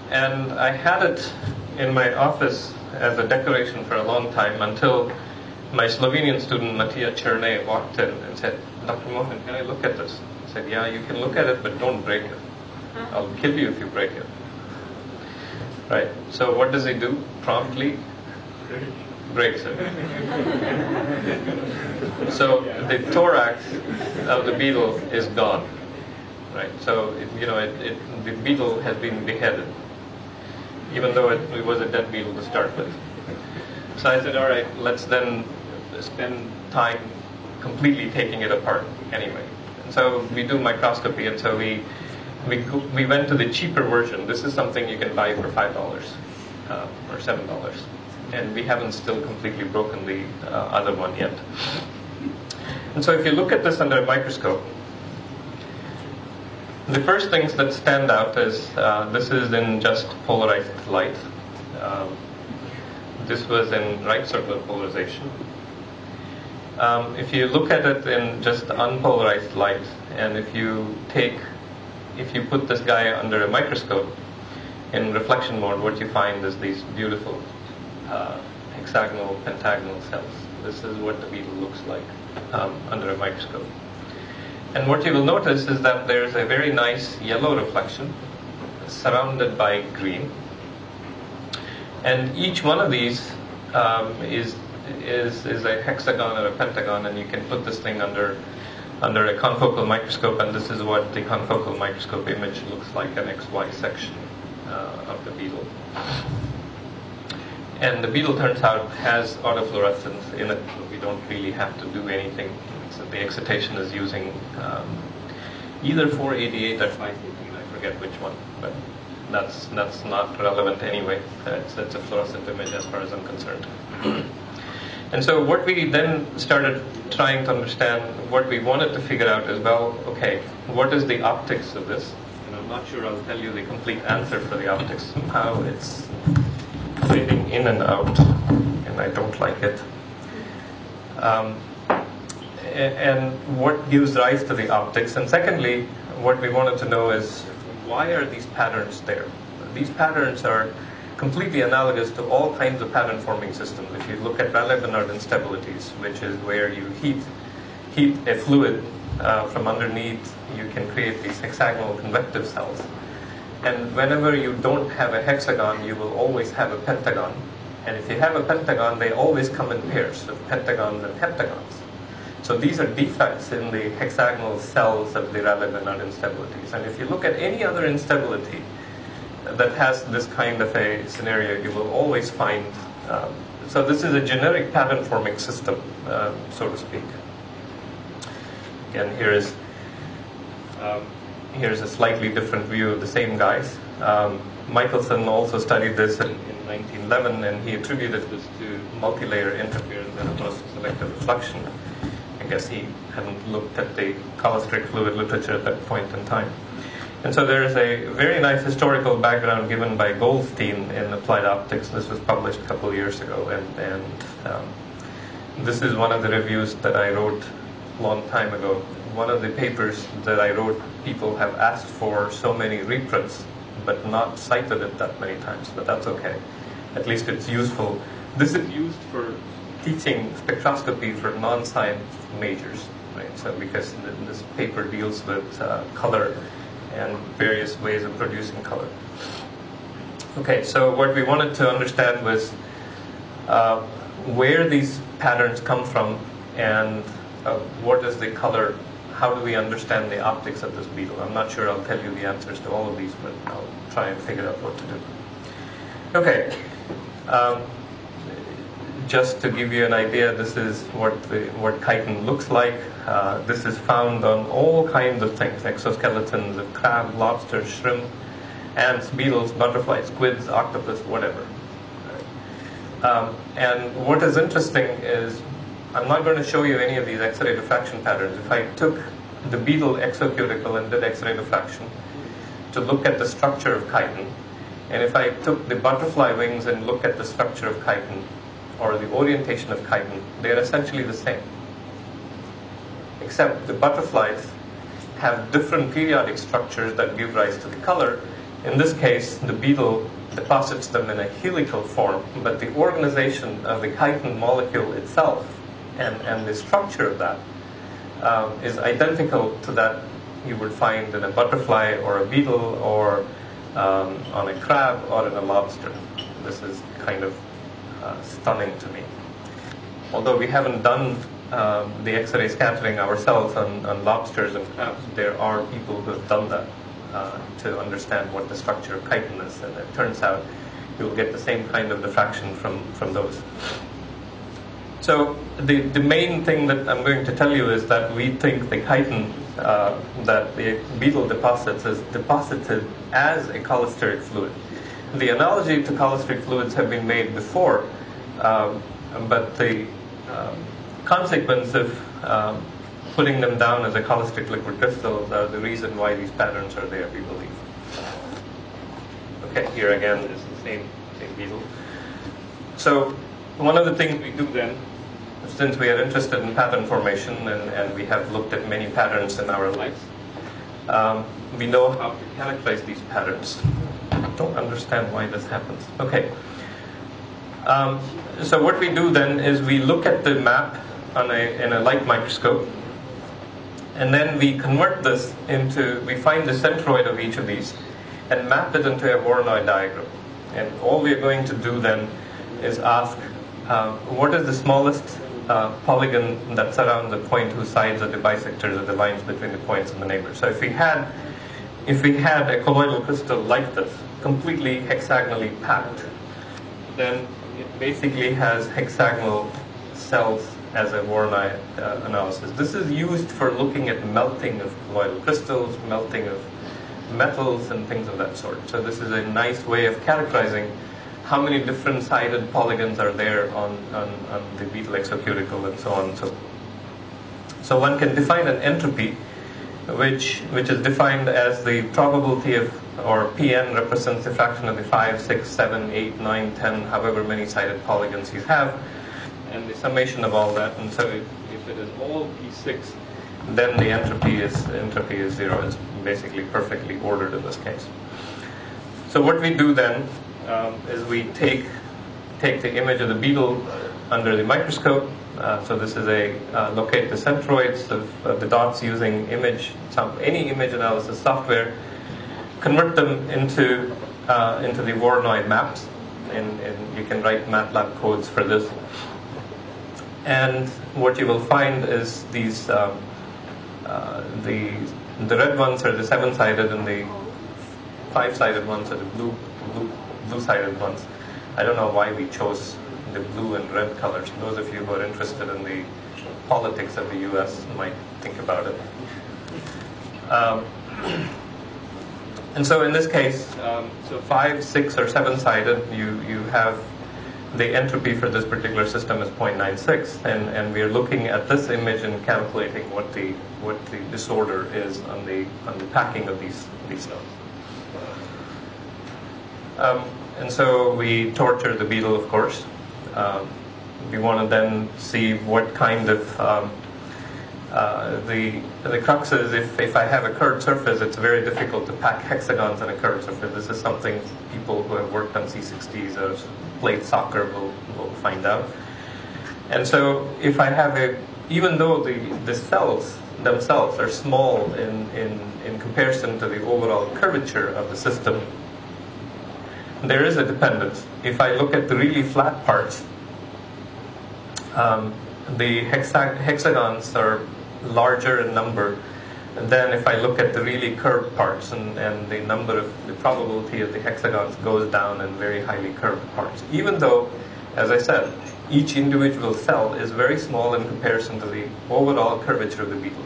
And I had it in my office as a decoration for a long time until my Slovenian student, Matija Cernay, walked in and said, Dr. Mohan, can I look at this? I said, yeah, you can look at it, but don't break it. I'll kill you if you break it. Right, so what does he do? Promptly breaks it. So the thorax of the beetle is gone. Right, so the beetle has been beheaded, even though it was a dead beetle to start with. So I said, all right, let's then spend time completely taking it apart anyway. And so we do microscopy, and so we went to the cheaper version. This is something you can buy for $5 or $7, and we haven't still completely broken the other one yet. And so if you look at this under a microscope, the first things that stand out is this is in just polarized light. This was in right circular polarization. If you look at it in just unpolarized light, and if you put this guy under a microscope in reflection mode, what you find is these beautiful hexagonal, pentagonal cells. This is what the beetle looks like under a microscope. And what you will notice is that there's a very nice yellow reflection surrounded by green. And each one of these is a hexagon or a pentagon, and you can put this thing under a confocal microscope, and this is what the confocal microscope image looks like, an XY section of the beetle. And the beetle, turns out, has autofluorescence in it, so we don't really have to do anything. So the excitation is using either 488 or 518, I forget which one, but that's not relevant anyway. It's a fluorescent image as far as I'm concerned. And so what we then started trying to understand, what we wanted to figure out is, well, okay, what is the optics of this? And I'm not sure I'll tell you the complete answer for the optics. Somehow it's fading in and out, and I don't like it. And what gives rise to the optics? And secondly, what we wanted to know is, why are these patterns there? These patterns are completely analogous to all kinds of pattern-forming systems. If you look at Bell Laboratories instabilities, which is where you heat a fluid from underneath, you can create these hexagonal convective cells. And whenever you don't have a hexagon, you will always have a pentagon. And if you have a pentagon, they always come in pairs of pentagons and heptagons. So these are defects in the hexagonal cells of the Rayleigh-Bénard instabilities. And if you look at any other instability that has this kind of a scenario, you will always find... so this is a generic pattern-forming system, so to speak. Again, here's a slightly different view of the same guys. Michelson also studied this in 1911, and he attributed this to multilayer interference and selective reflection. I guess he hadn't looked at the calorific fluid literature at that point in time. And so there is a very nice historical background given by Goldstein in Applied Optics. This was published a couple of years ago, and this is one of the reviews that I wrote a long time ago. One of the papers that I wrote, people have asked for so many reprints, but not cited it that many times, but that's okay. At least it's useful. This is used for teaching spectroscopy for non-science majors, right? So because this paper deals with color and various ways of producing color. Okay, so what we wanted to understand was where these patterns come from and what is the color, how do we understand the optics of this beetle? I'm not sure I'll tell you the answers to all of these, but I'll try and figure out what to do. Okay, just to give you an idea, this is what chitin looks like. This is found on all kinds of things, exoskeletons of crab, lobster, shrimp, ants, beetles, butterflies, squids, octopus, whatever. And what is interesting is, I'm not going to show you any of these X-ray diffraction patterns. If I took the beetle exocuticle and did X-ray diffraction to look at the structure of chitin, and if I took the butterfly wings and looked at the structure of chitin, or the orientation of chitin, they are essentially the same. Except the butterflies have different periodic structures that give rise to the color. In this case, the beetle deposits them in a helical form, but the organization of the chitin molecule itself and the structure of that is identical to that you would find in a butterfly or a beetle or on a crab or in a lobster. This is kind of stunning to me. Although we haven't done the X-ray scattering ourselves on lobsters and crabs, there are people who have done that to understand what the structure of chitin is, and it turns out you'll get the same kind of diffraction from those. So the main thing that I'm going to tell you is that we think the chitin that the beetle deposits is deposited as a cholesteric fluid. The analogy to cholesteric fluids have been made before, but the consequence of putting them down as a cholesteric liquid crystals are the reason why these patterns are there, we believe. Okay, here again is the same beetle. So one of the things we do then, since we are interested in pattern formation and we have looked at many patterns in our lives, we know how to characterize these patterns. Don't understand why this happens. Okay. So what we do then is we look at the map in a light microscope, and then we convert this into, we find the centroid of each of these and map it into a Voronoi diagram. And all we are going to do then is ask what is the smallest polygon that surrounds a point whose sides are the bisectors or the lines between the points and the neighbors. So if we had a colloidal crystal like this, completely hexagonally packed, then it basically has hexagonal cells as a Voronoi analysis. This is used for looking at melting of colloidal crystals, melting of metals and things of that sort. So this is a nice way of characterizing how many different-sided polygons are there on the beetle exocuticle and so on and so forth. So one can define an entropy, which is defined as the probability of, or Pn represents the fraction of the 5, 6, 7, 8, 9, 10, however many sided polygons you have, and the summation of all that. And so if it is all P6, then the entropy is zero. It's basically perfectly ordered in this case. So what we do then is we take the image of the beetle under the microscope. So this is a locate the centroids of the dots using any image analysis software, convert them into the Voronoi maps, and you can write MATLAB codes for this. And what you will find is these the red ones are the seven-sided and the five-sided ones are the blue-sided ones. I don't know why we chose the blue and red colors. Those of you who are interested in the politics of the U.S. might think about it. And so in this case, so 5, 6, or 7-sided, you have the entropy for this particular system is 0.96, and we are looking at this image and calculating what the disorder is on the packing of these cells. And so we torture the beetle, of course. We want to then see what kind of the crux is. If I have a curved surface, it's very difficult to pack hexagons on a curved surface. This is something people who have worked on C60s or played soccer will find out. And so if I have even though the cells themselves are small in comparison to the overall curvature of the system, there is a dependence. If I look at the really flat parts, the hexagons are larger in number than if I look at the really curved parts, and the number of the probability of the hexagons goes down in very highly curved parts. Even though, as I said, each individual cell is very small in comparison to the overall curvature of the beetle.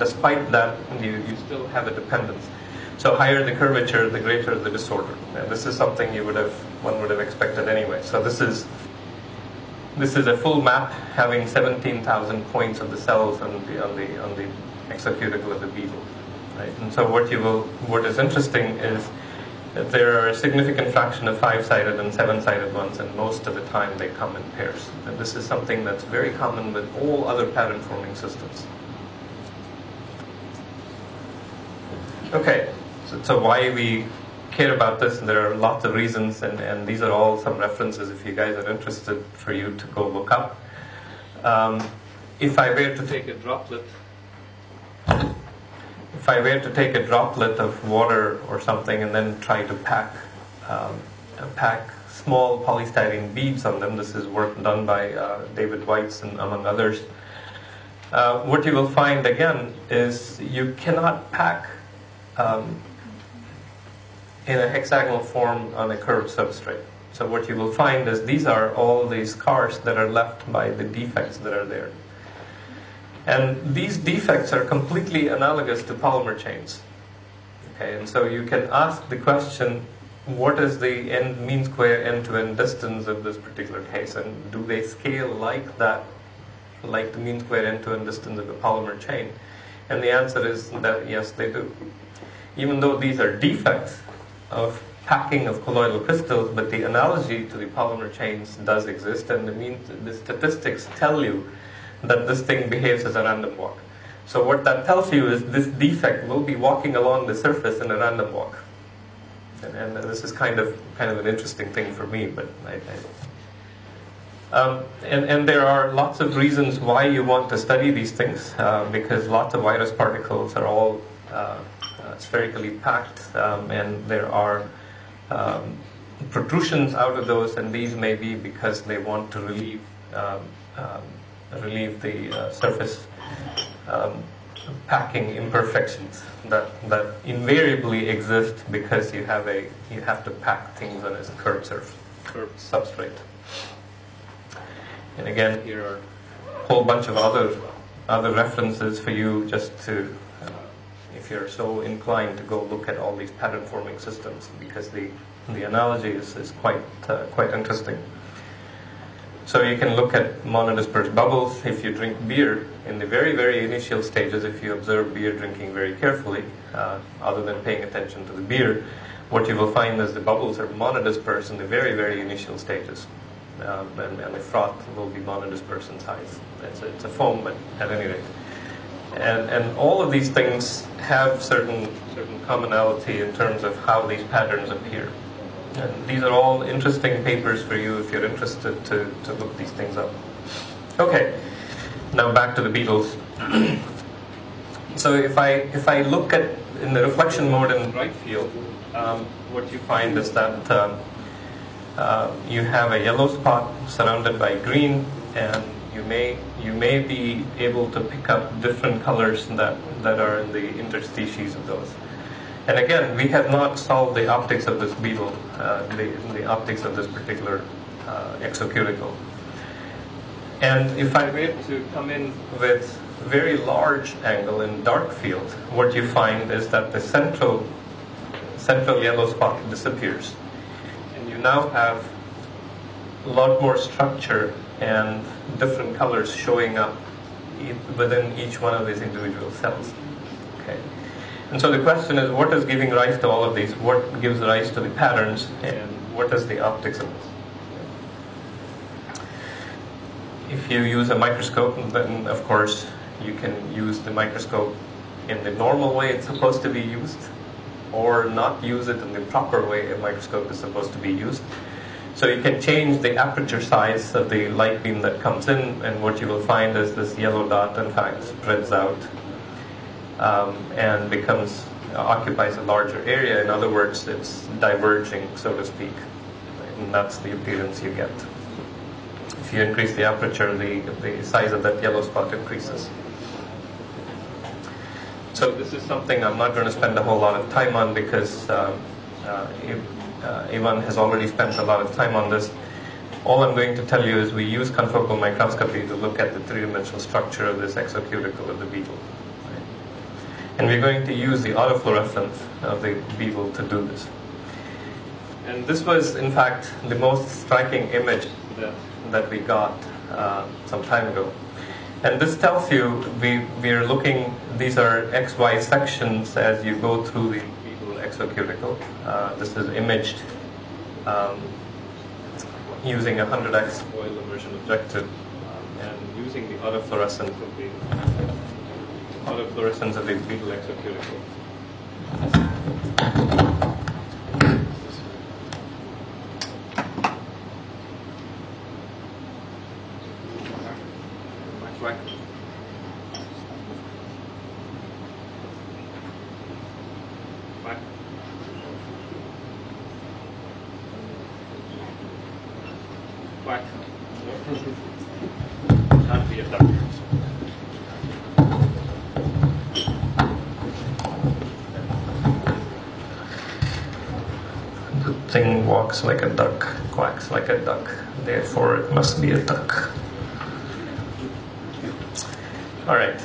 Despite that, you still have a dependence. So higher the curvature, the greater the disorder. And this is something one would have expected anyway. So this is a full map having 17,000 points of the cells on the exocuticle of the beetle, right? And so what is interesting is that there are a significant fraction of 5-sided and 7-sided ones, and most of the time they come in pairs. And this is something that's very common with all other pattern-forming systems. Okay. So why we care about this, and there are lots of reasons, and these are all some references if you guys are interested for you to go look up. If I were to take a droplet, of water or something and then try to pack small polystyrene beads on them, this is work done by David Weitz and among others, what you will find again is you cannot pack in a hexagonal form on a curved substrate. So what you will find is these are all the scars that are left by the defects that are there. And these defects are completely analogous to polymer chains. Okay, and so you can ask the question, what is the mean square end-to-end distance of this particular case? And do they scale like that, like the mean square end-to-end distance of a polymer chain? And the answer is that yes, they do. Even though these are defects of packing of colloidal crystals, but the analogy to the polymer chains does exist, and the statistics tell you that this thing behaves as a random walk. So what that tells you is this defect will be walking along the surface in a random walk. And this is kind of an interesting thing for me, but and there are lots of reasons why you want to study these things, because lots of virus particles are all spherically packed, and there are protrusions out of those, and these may be because they want to relieve the surface packing imperfections that invariably exist because you have to pack things on a curved substrate. And again, here are a whole bunch of other references for you just to. if you're so inclined to go look at all these pattern-forming systems, because the analogy is quite interesting. So you can look at monodisperse bubbles. If you drink beer, in the very, very initial stages, if you observe beer drinking very carefully, other than paying attention to the beer, what you will find is the bubbles are monodisperse in the very, very initial stages. And the froth will be monodisperse in size. It's a foam, but at any rate. And all of these things have certain commonality in terms of how these patterns appear. And these are all interesting papers for you if you're interested to look these things up. Okay, now back to the beetles. So if I look at in the reflection mode in right field, what you find is that you have a yellow spot surrounded by green, and you may be able to pick up different colors that are in the interspecies of those. And again, we have not solved the optics of this beetle, the optics of this particular exocuticle. And if I were to come in with very large angle in dark field, what you find is that the central yellow spot disappears. And you now have a lot more structure and different colors showing up within each one of these individual cells. Okay. And so the question is, what is giving rise to all of these? What gives rise to the patterns, and what is the optics of this? If you use a microscope, then of course you can use the microscope in the normal way it's supposed to be used, or not use it in the proper way a microscope is supposed to be used. So you can change the aperture size of the light beam that comes in, and what you will find is this yellow dot, in fact, spreads out. And becomes occupies a larger area. In other words, it's diverging, so to speak, and that's the appearance you get. If you increase the aperture, the size of that yellow spot increases. So this is something I'm not going to spend a whole lot of time on, because Ivan has already spent a lot of time on this. All I'm going to tell you is we use confocal microscopy to look at the three-dimensional structure of this exocuticle of the beetle. And we're going to use the autofluorescence of the beetle to do this. And this was, in fact, the most striking image that we got some time ago. And this tells you we are looking, these are XY sections as you go through the beetle exocuticle. This is imaged using a 100x oil immersion objective and using the autofluorescence of the beetle exocuticle. Walks like a duck, quacks like a duck, therefore it must be a duck. All right.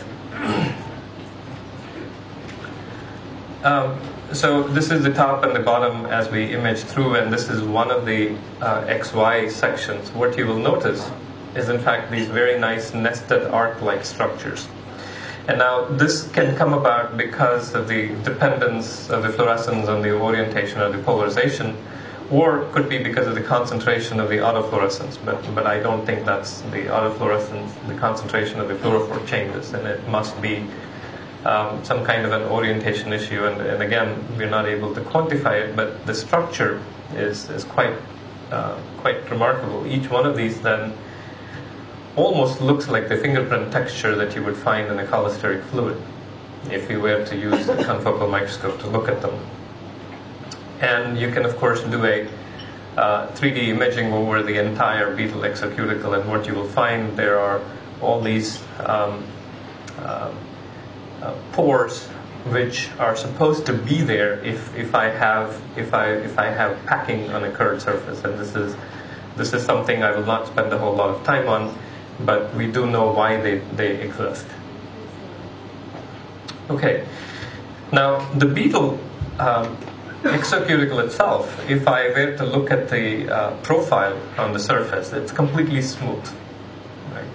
So this is the top and the bottom as we image through, and this is one of the XY sections. What you will notice is, in fact, these very nice nested arc-like structures. And now this can come about because of the dependence of the fluorescence on the orientation or the polarization, or could be because of the concentration of the autofluorescence, but I don't think that's the autofluorescence. The concentration of the fluorophore changes, and it must be some kind of an orientation issue. And again, we're not able to quantify it, but the structure is quite remarkable. Each one of these then almost looks like the fingerprint texture that you would find in a cholesteric fluid if you were to use the confocal microscope to look at them. And you can, of course, do a 3D imaging over the entire beetle exocuticle, and what you will find, there are all these pores which are supposed to be there if I have packing on a curved surface. And this is something I will not spend a whole lot of time on, but we do know why they exist. Okay. Now, the beetle exocuticle itself, if I were to look at the profile on the surface, it's completely smooth. Right?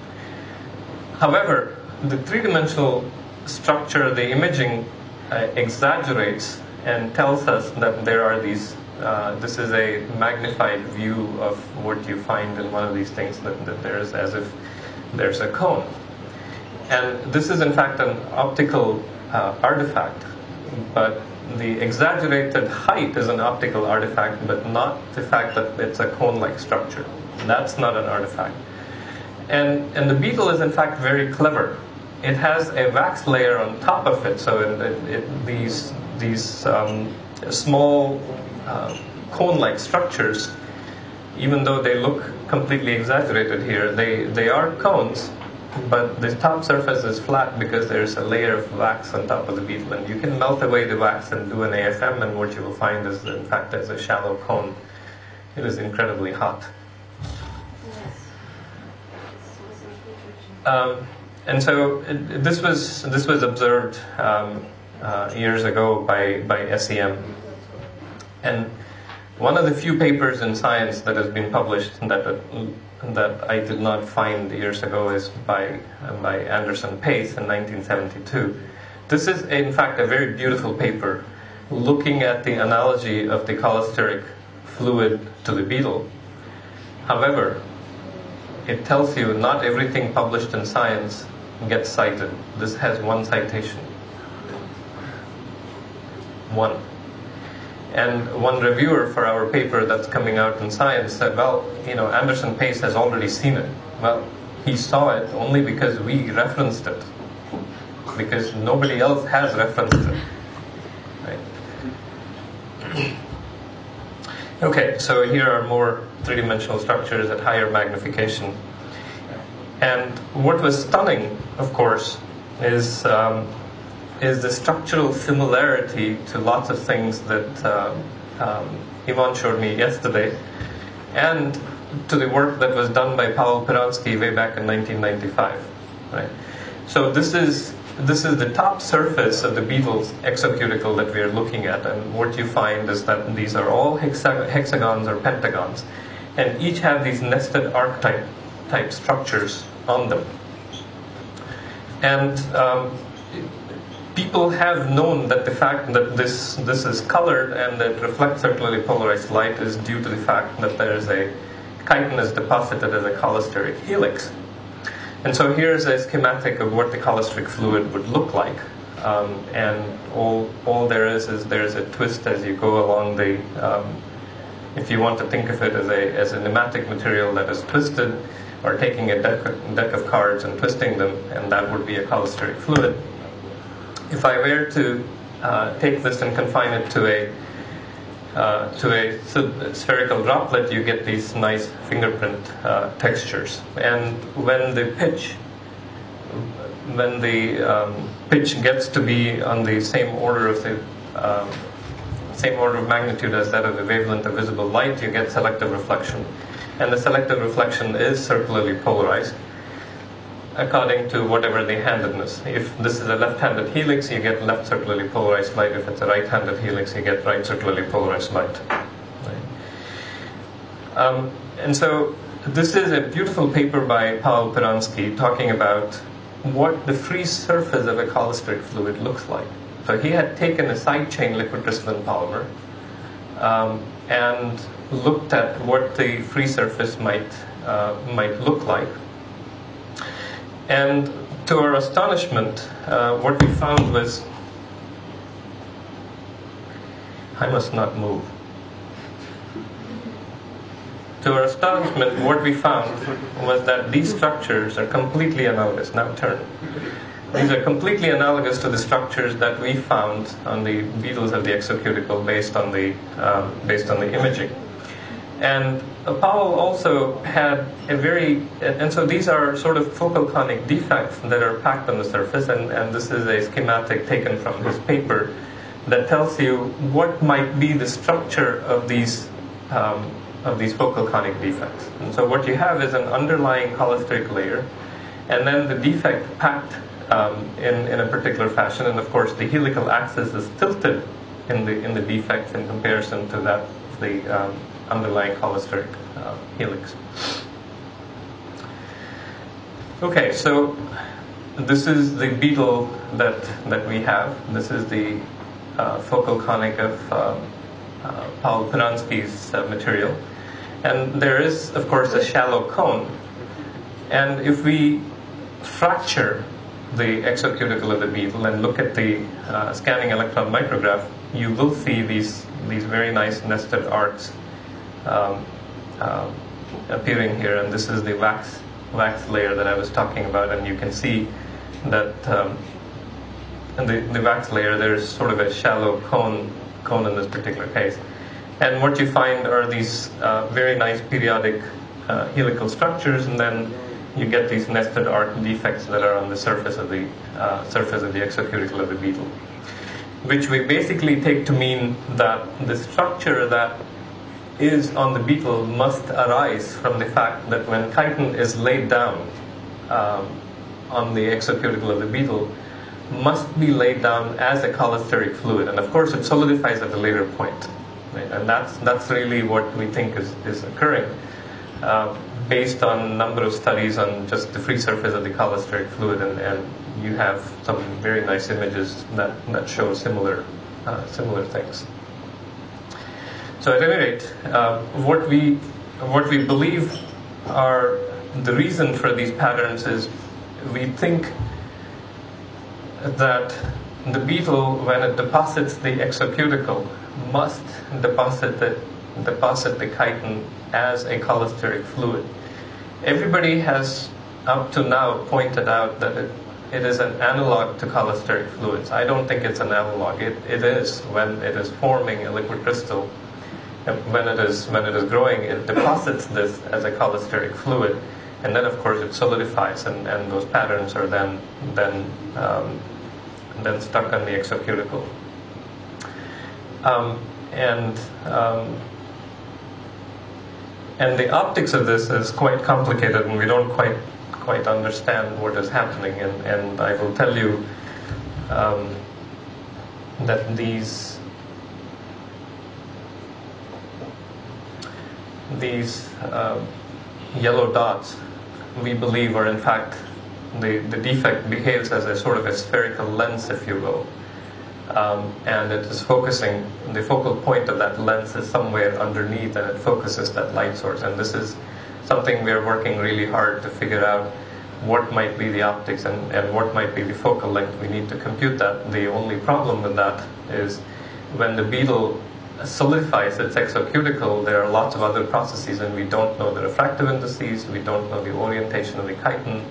However, the three-dimensional structure, the imaging exaggerates and tells us that there are these, this is a magnified view of what you find in one of these things, that there is as if there's a cone. And this is in fact an optical artifact, but the exaggerated height is an optical artifact, but not the fact that it's a cone-like structure. That's not an artifact. And the beetle is in fact very clever. It has a wax layer on top of it, so these small cone-like structures, even though they look completely exaggerated here, they are cones, but the top surface is flat because there's a layer of wax on top of the beetle, and you can melt away the wax and do an AFM, and what you will find is that, in fact, there's a shallow cone. It is incredibly hot. And so this was observed years ago by SEM, and one of the few papers in Science that has been published that I did not find years ago is by Anderson Pace in 1972. This is, in fact, a very beautiful paper looking at the analogy of the cholesteric fluid to the beetle. However, it tells you not everything published in Science gets cited. This has one citation. One. And one reviewer for our paper that's coming out in Science said, well, you know, Anderson Pace has already seen it. Well, he saw it only because we referenced it, because nobody else has referenced it. Right? Okay, so here are more three-dimensional structures at higher magnification. And what was stunning, of course, is the structural similarity to lots of things that Ivan showed me yesterday, and to the work that was done by Pawel Pieranski way back in 1995. Right? So this is the top surface of the beetle's exocuticle that we are looking at, and what you find is that these are all hexagons or pentagons, and each have these nested archetype structures on them. And people have known that the fact that this is colored and that reflects circularly polarized light is due to the fact that there is a chitin is deposited as a cholesteric helix. And so here's a schematic of what the cholesteric fluid would look like. And all there is there's a twist as you go along the, if you want to think of it as a pneumatic material that is twisted, or taking a deck of cards and twisting them, and that would be a cholesteric fluid. If I were to take this and confine it to a spherical droplet, you get these nice fingerprint textures. And when the pitch gets to be on the same order of magnitude as that of the wavelength of visible light, you get selective reflection, and the selective reflection is circularly polarized, according to whatever the handedness. If this is a left-handed helix, you get left circularly polarized light. If it's a right-handed helix, you get right circularly polarized light. Right. And so this is a beautiful paper by Pawel Pieranski talking about what the free surface of a cholesteric fluid looks like. So he had taken a sidechain liquid crystalline polymer and looked at what the free surface might look like. And to our astonishment, what we found was, to our astonishment, what we found was that these structures are completely analogous. Now turn. These are completely analogous to the structures that we found on the beetles of the exocuticle based on the imaging. And Pawel also had and so these are sort of focal conic defects that are packed on the surface, and this is a schematic taken from his paper that tells you what might be the structure of these focal conic defects. And so what you have is an underlying cholesteric layer, and then the defect packed in a particular fashion, and of course the helical axis is tilted in the defects in comparison to that of the underlying holospheric helix. Okay, so this is the beetle that we have. This is the focal conic of Pawel Pieranski's material, and there is of course a shallow cone. And if we fracture the exocuticle of the beetle and look at the scanning electron micrograph, you will see these very nice nested arcs appearing here, and this is the wax layer that I was talking about. And you can see that in the wax layer there is sort of a shallow cone in this particular case, and what you find are these very nice periodic helical structures, and then you get these nested arc defects that are on the surface of the exocuticle of the beetle, which we basically take to mean that the structure that is on the beetle must arise from the fact that when chitin is laid down on the exocuticle of the beetle, must be laid down as a cholesteric fluid, and of course it solidifies at a later point, right? And that's really what we think is occurring, based on a number of studies on just the free surface of the cholesteric fluid, and you have some very nice images that show similar things. So at any rate, what we believe are the reason for these patterns is we think that the beetle, when it deposits the exocuticle, must deposit the chitin as a cholesteric fluid. Everybody has up to now pointed out that it is an analog to cholesteric fluids. I don't think it's an analog. It is when it is forming a liquid crystal. When it is growing, it deposits this as a cholesteric fluid, and then of course it solidifies, and those patterns are then stuck on the exocuticle. And the optics of this is quite complicated, and we don't quite understand what is happening. And I will tell you that these yellow dots, we believe, are in fact the defect behaves as a sort of a spherical lens, if you will, and it is focusing. The focal point of that lens is somewhere underneath, and it focuses that light source. And this is something we are working really hard to figure out what might be the optics and what might be the focal length. We need to compute that. The only problem with that is when the beetle solidifies its exocuticle, there are lots of other processes, and we don't know the refractive indices, we don't know the orientation of the chitin,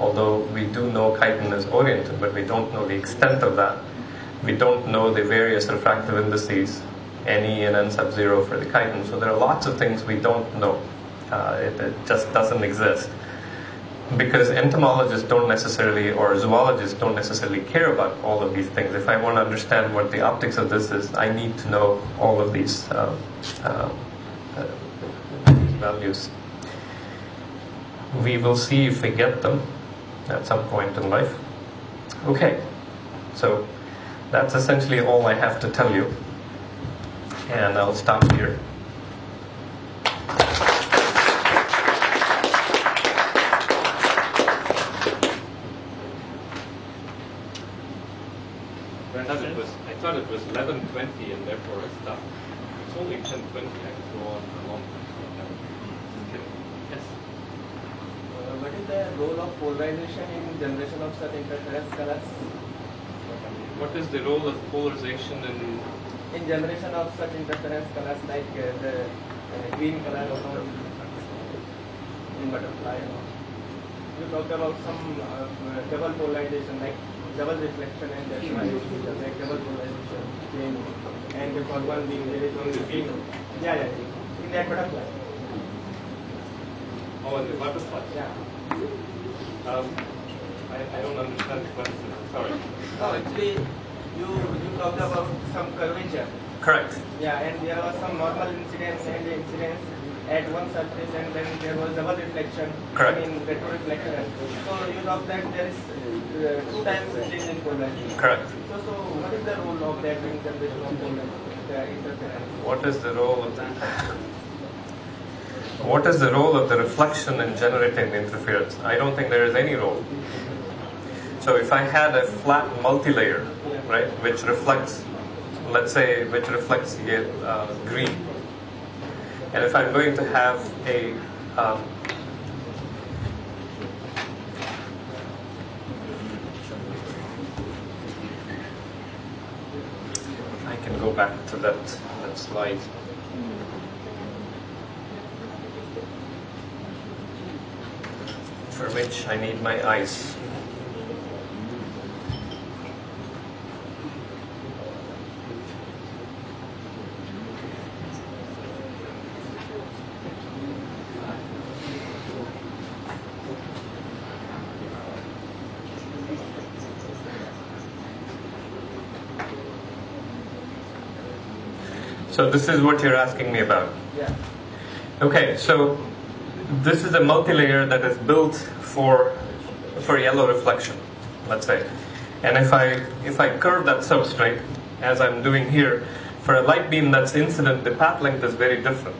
although we do know chitin is oriented, but we don't know the extent of that. We don't know the various refractive indices, NE and N sub 0 for the chitin, so there are lots of things we don't know. It just doesn't exist, because entomologists don't necessarily, or zoologists don't necessarily care about all of these things. If I want to understand what the optics of this is, I need to know all of these values. We will see if we get them at some point in life. Okay, so that's essentially all I have to tell you, and I'll stop here. I thought it was 11:20, and therefore I stopped. It's only 10:20. I could go on for a long time. Yes. What is the role of polarization in generation of such interference colors? What is the role of polarization in generation of such interference colors, like the green color in butterfly? You talked about some double polarization, like double reflection and double polarization, and the one being there is only green. Yeah. In that butterfly. Oh, in the butterfly? Yeah. I don't understand the question. Sorry. No, actually, you talked about some curvature. Correct. Yeah, and there was some normal incidence and the incidence at one surface and then there was double reflection. Correct. I mean retro reflection. So you know that there is 2 times change in polarity. Correct. So what is the role of that in the interference? What is the role of that? What is the role of the reflection in generating the interference? I don't think there is any role. So if I had a flat multilayer, right, which reflects, let's say, which reflects green, and if I'm going to have a, I can go back to that slide. For which I need my eyes. So this is what you're asking me about. Yeah. Okay, so this is a multilayer that is built for yellow reflection, let's say. And if I curve that substrate, as I'm doing here, for a light beam that's incident, the path length is very different.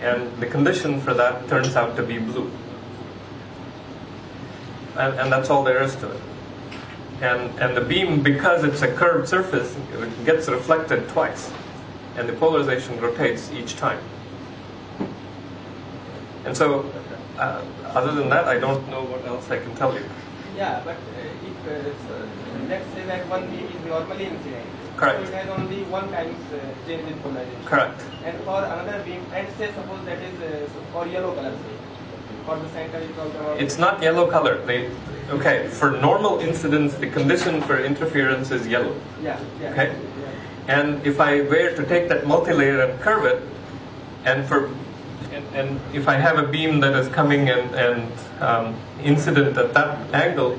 And the condition for that turns out to be blue. And that's all there is to it. And the beam, because it's a curved surface, it gets reflected twice. And the polarization rotates each time. And so, other than that, I don't know what else I can tell you. Yeah, but let's say that one beam is normally incident. Correct. So it has only 1 times change in polarization. Correct. And for another beam, and say suppose that is for yellow color, for the center you talk about. It's not yellow color. Okay, for normal incidence, the condition for interference is yellow. Yeah. Yeah. Okay. Yeah. And if I were to take that multilayer and curve it, and if I have a beam that is coming and incident at that angle,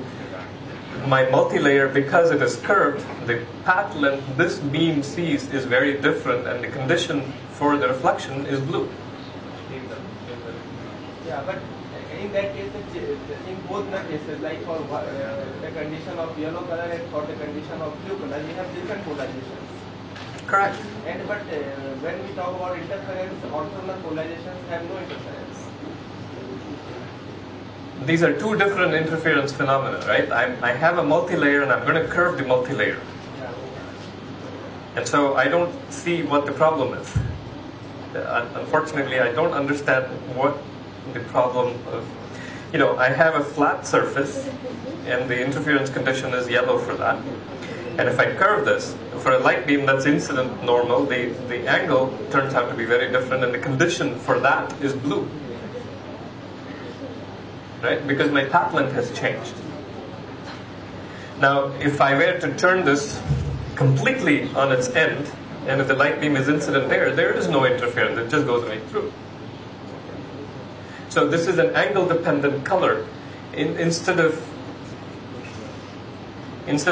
my multilayer, because it is curved, the path length this beam sees is very different, and the condition for the reflection is blue. Yeah, but in that case, in both the cases, like for the condition of yellow color and for the condition of blue color, we have different polarizations. Correct. And but when we talk about interference, orthogonal polarizations have no interference. These are two different interference phenomena, right? I have a multilayer and I'm going to curve the multilayer. Yeah. And so I don't see what the problem is. Unfortunately, I don't understand what the problem of, you know, I have a flat surface and the interference condition is yellow for that. And if I curve this, for a light beam that's incident normal, the angle turns out to be very different, and the condition for that is blue. Right? Because my path length has changed. Now, if I were to turn this completely on its end, and if the light beam is incident there is no interference, it just goes right through. So this is an angle-dependent color. Instead of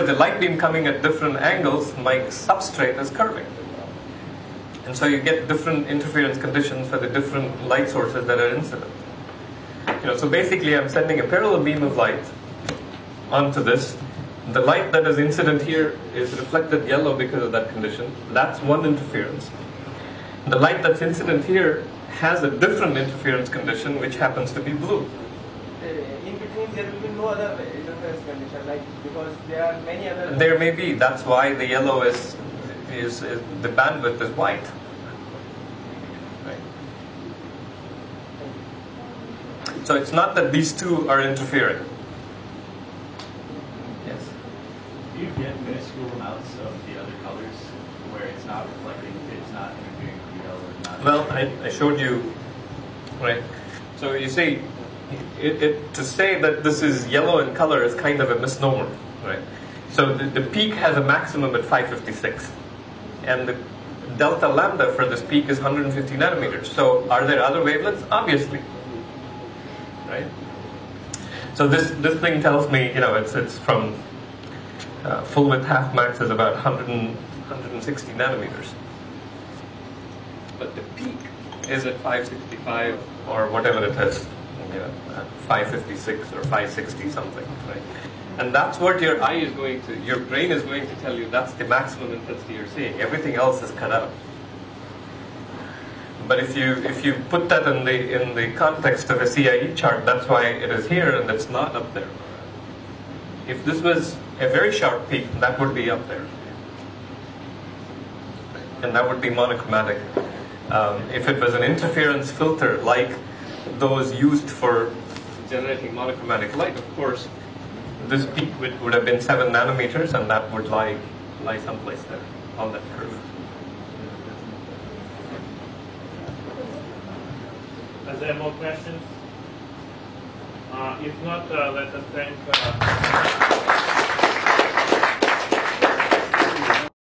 the light beam coming at different angles, my substrate is curving. And so you get different interference conditions for the different light sources that are incident. You know, so basically I'm sending a parallel beam of light onto this. The light that is incident here is reflected yellow because of that condition. That's one interference. The light that's incident here has a different interference condition, which happens to be blue. In between there will be no other interference condition, like, because there are many other... There may be, that's why the yellow is the bandwidth is white. Right. So it's not that these two are interfering. Yes? Do you get minuscule amounts of the other colors where it's not reflecting, it's not interfering with the yellow? Not I showed you, right? So you see, to say that this is yellow in color is kind of a misnomer, right? So the peak has a maximum at 556, and the delta lambda for this peak is 150 nanometers. So are there other wavelengths? Obviously, right? So this thing tells me, you know, it's from full width half max is about 160 nanometers, but the peak is at 565 or whatever it is, you know, 556 or 560 something, right? And that's what your eye is going to, your brain is going to tell you that's the maximum intensity you're seeing. Everything else is cut out. But if you put that in the context of a CIE chart, that's why it is here and it's not up there. If this was a very sharp peak, that would be up there. And that would be monochromatic. If it was an interference filter, like those used for generating monochromatic light, of course, this peak would have been 7 nanometers, and that would lie someplace there on that curve. Are there more questions? If not, let us thank...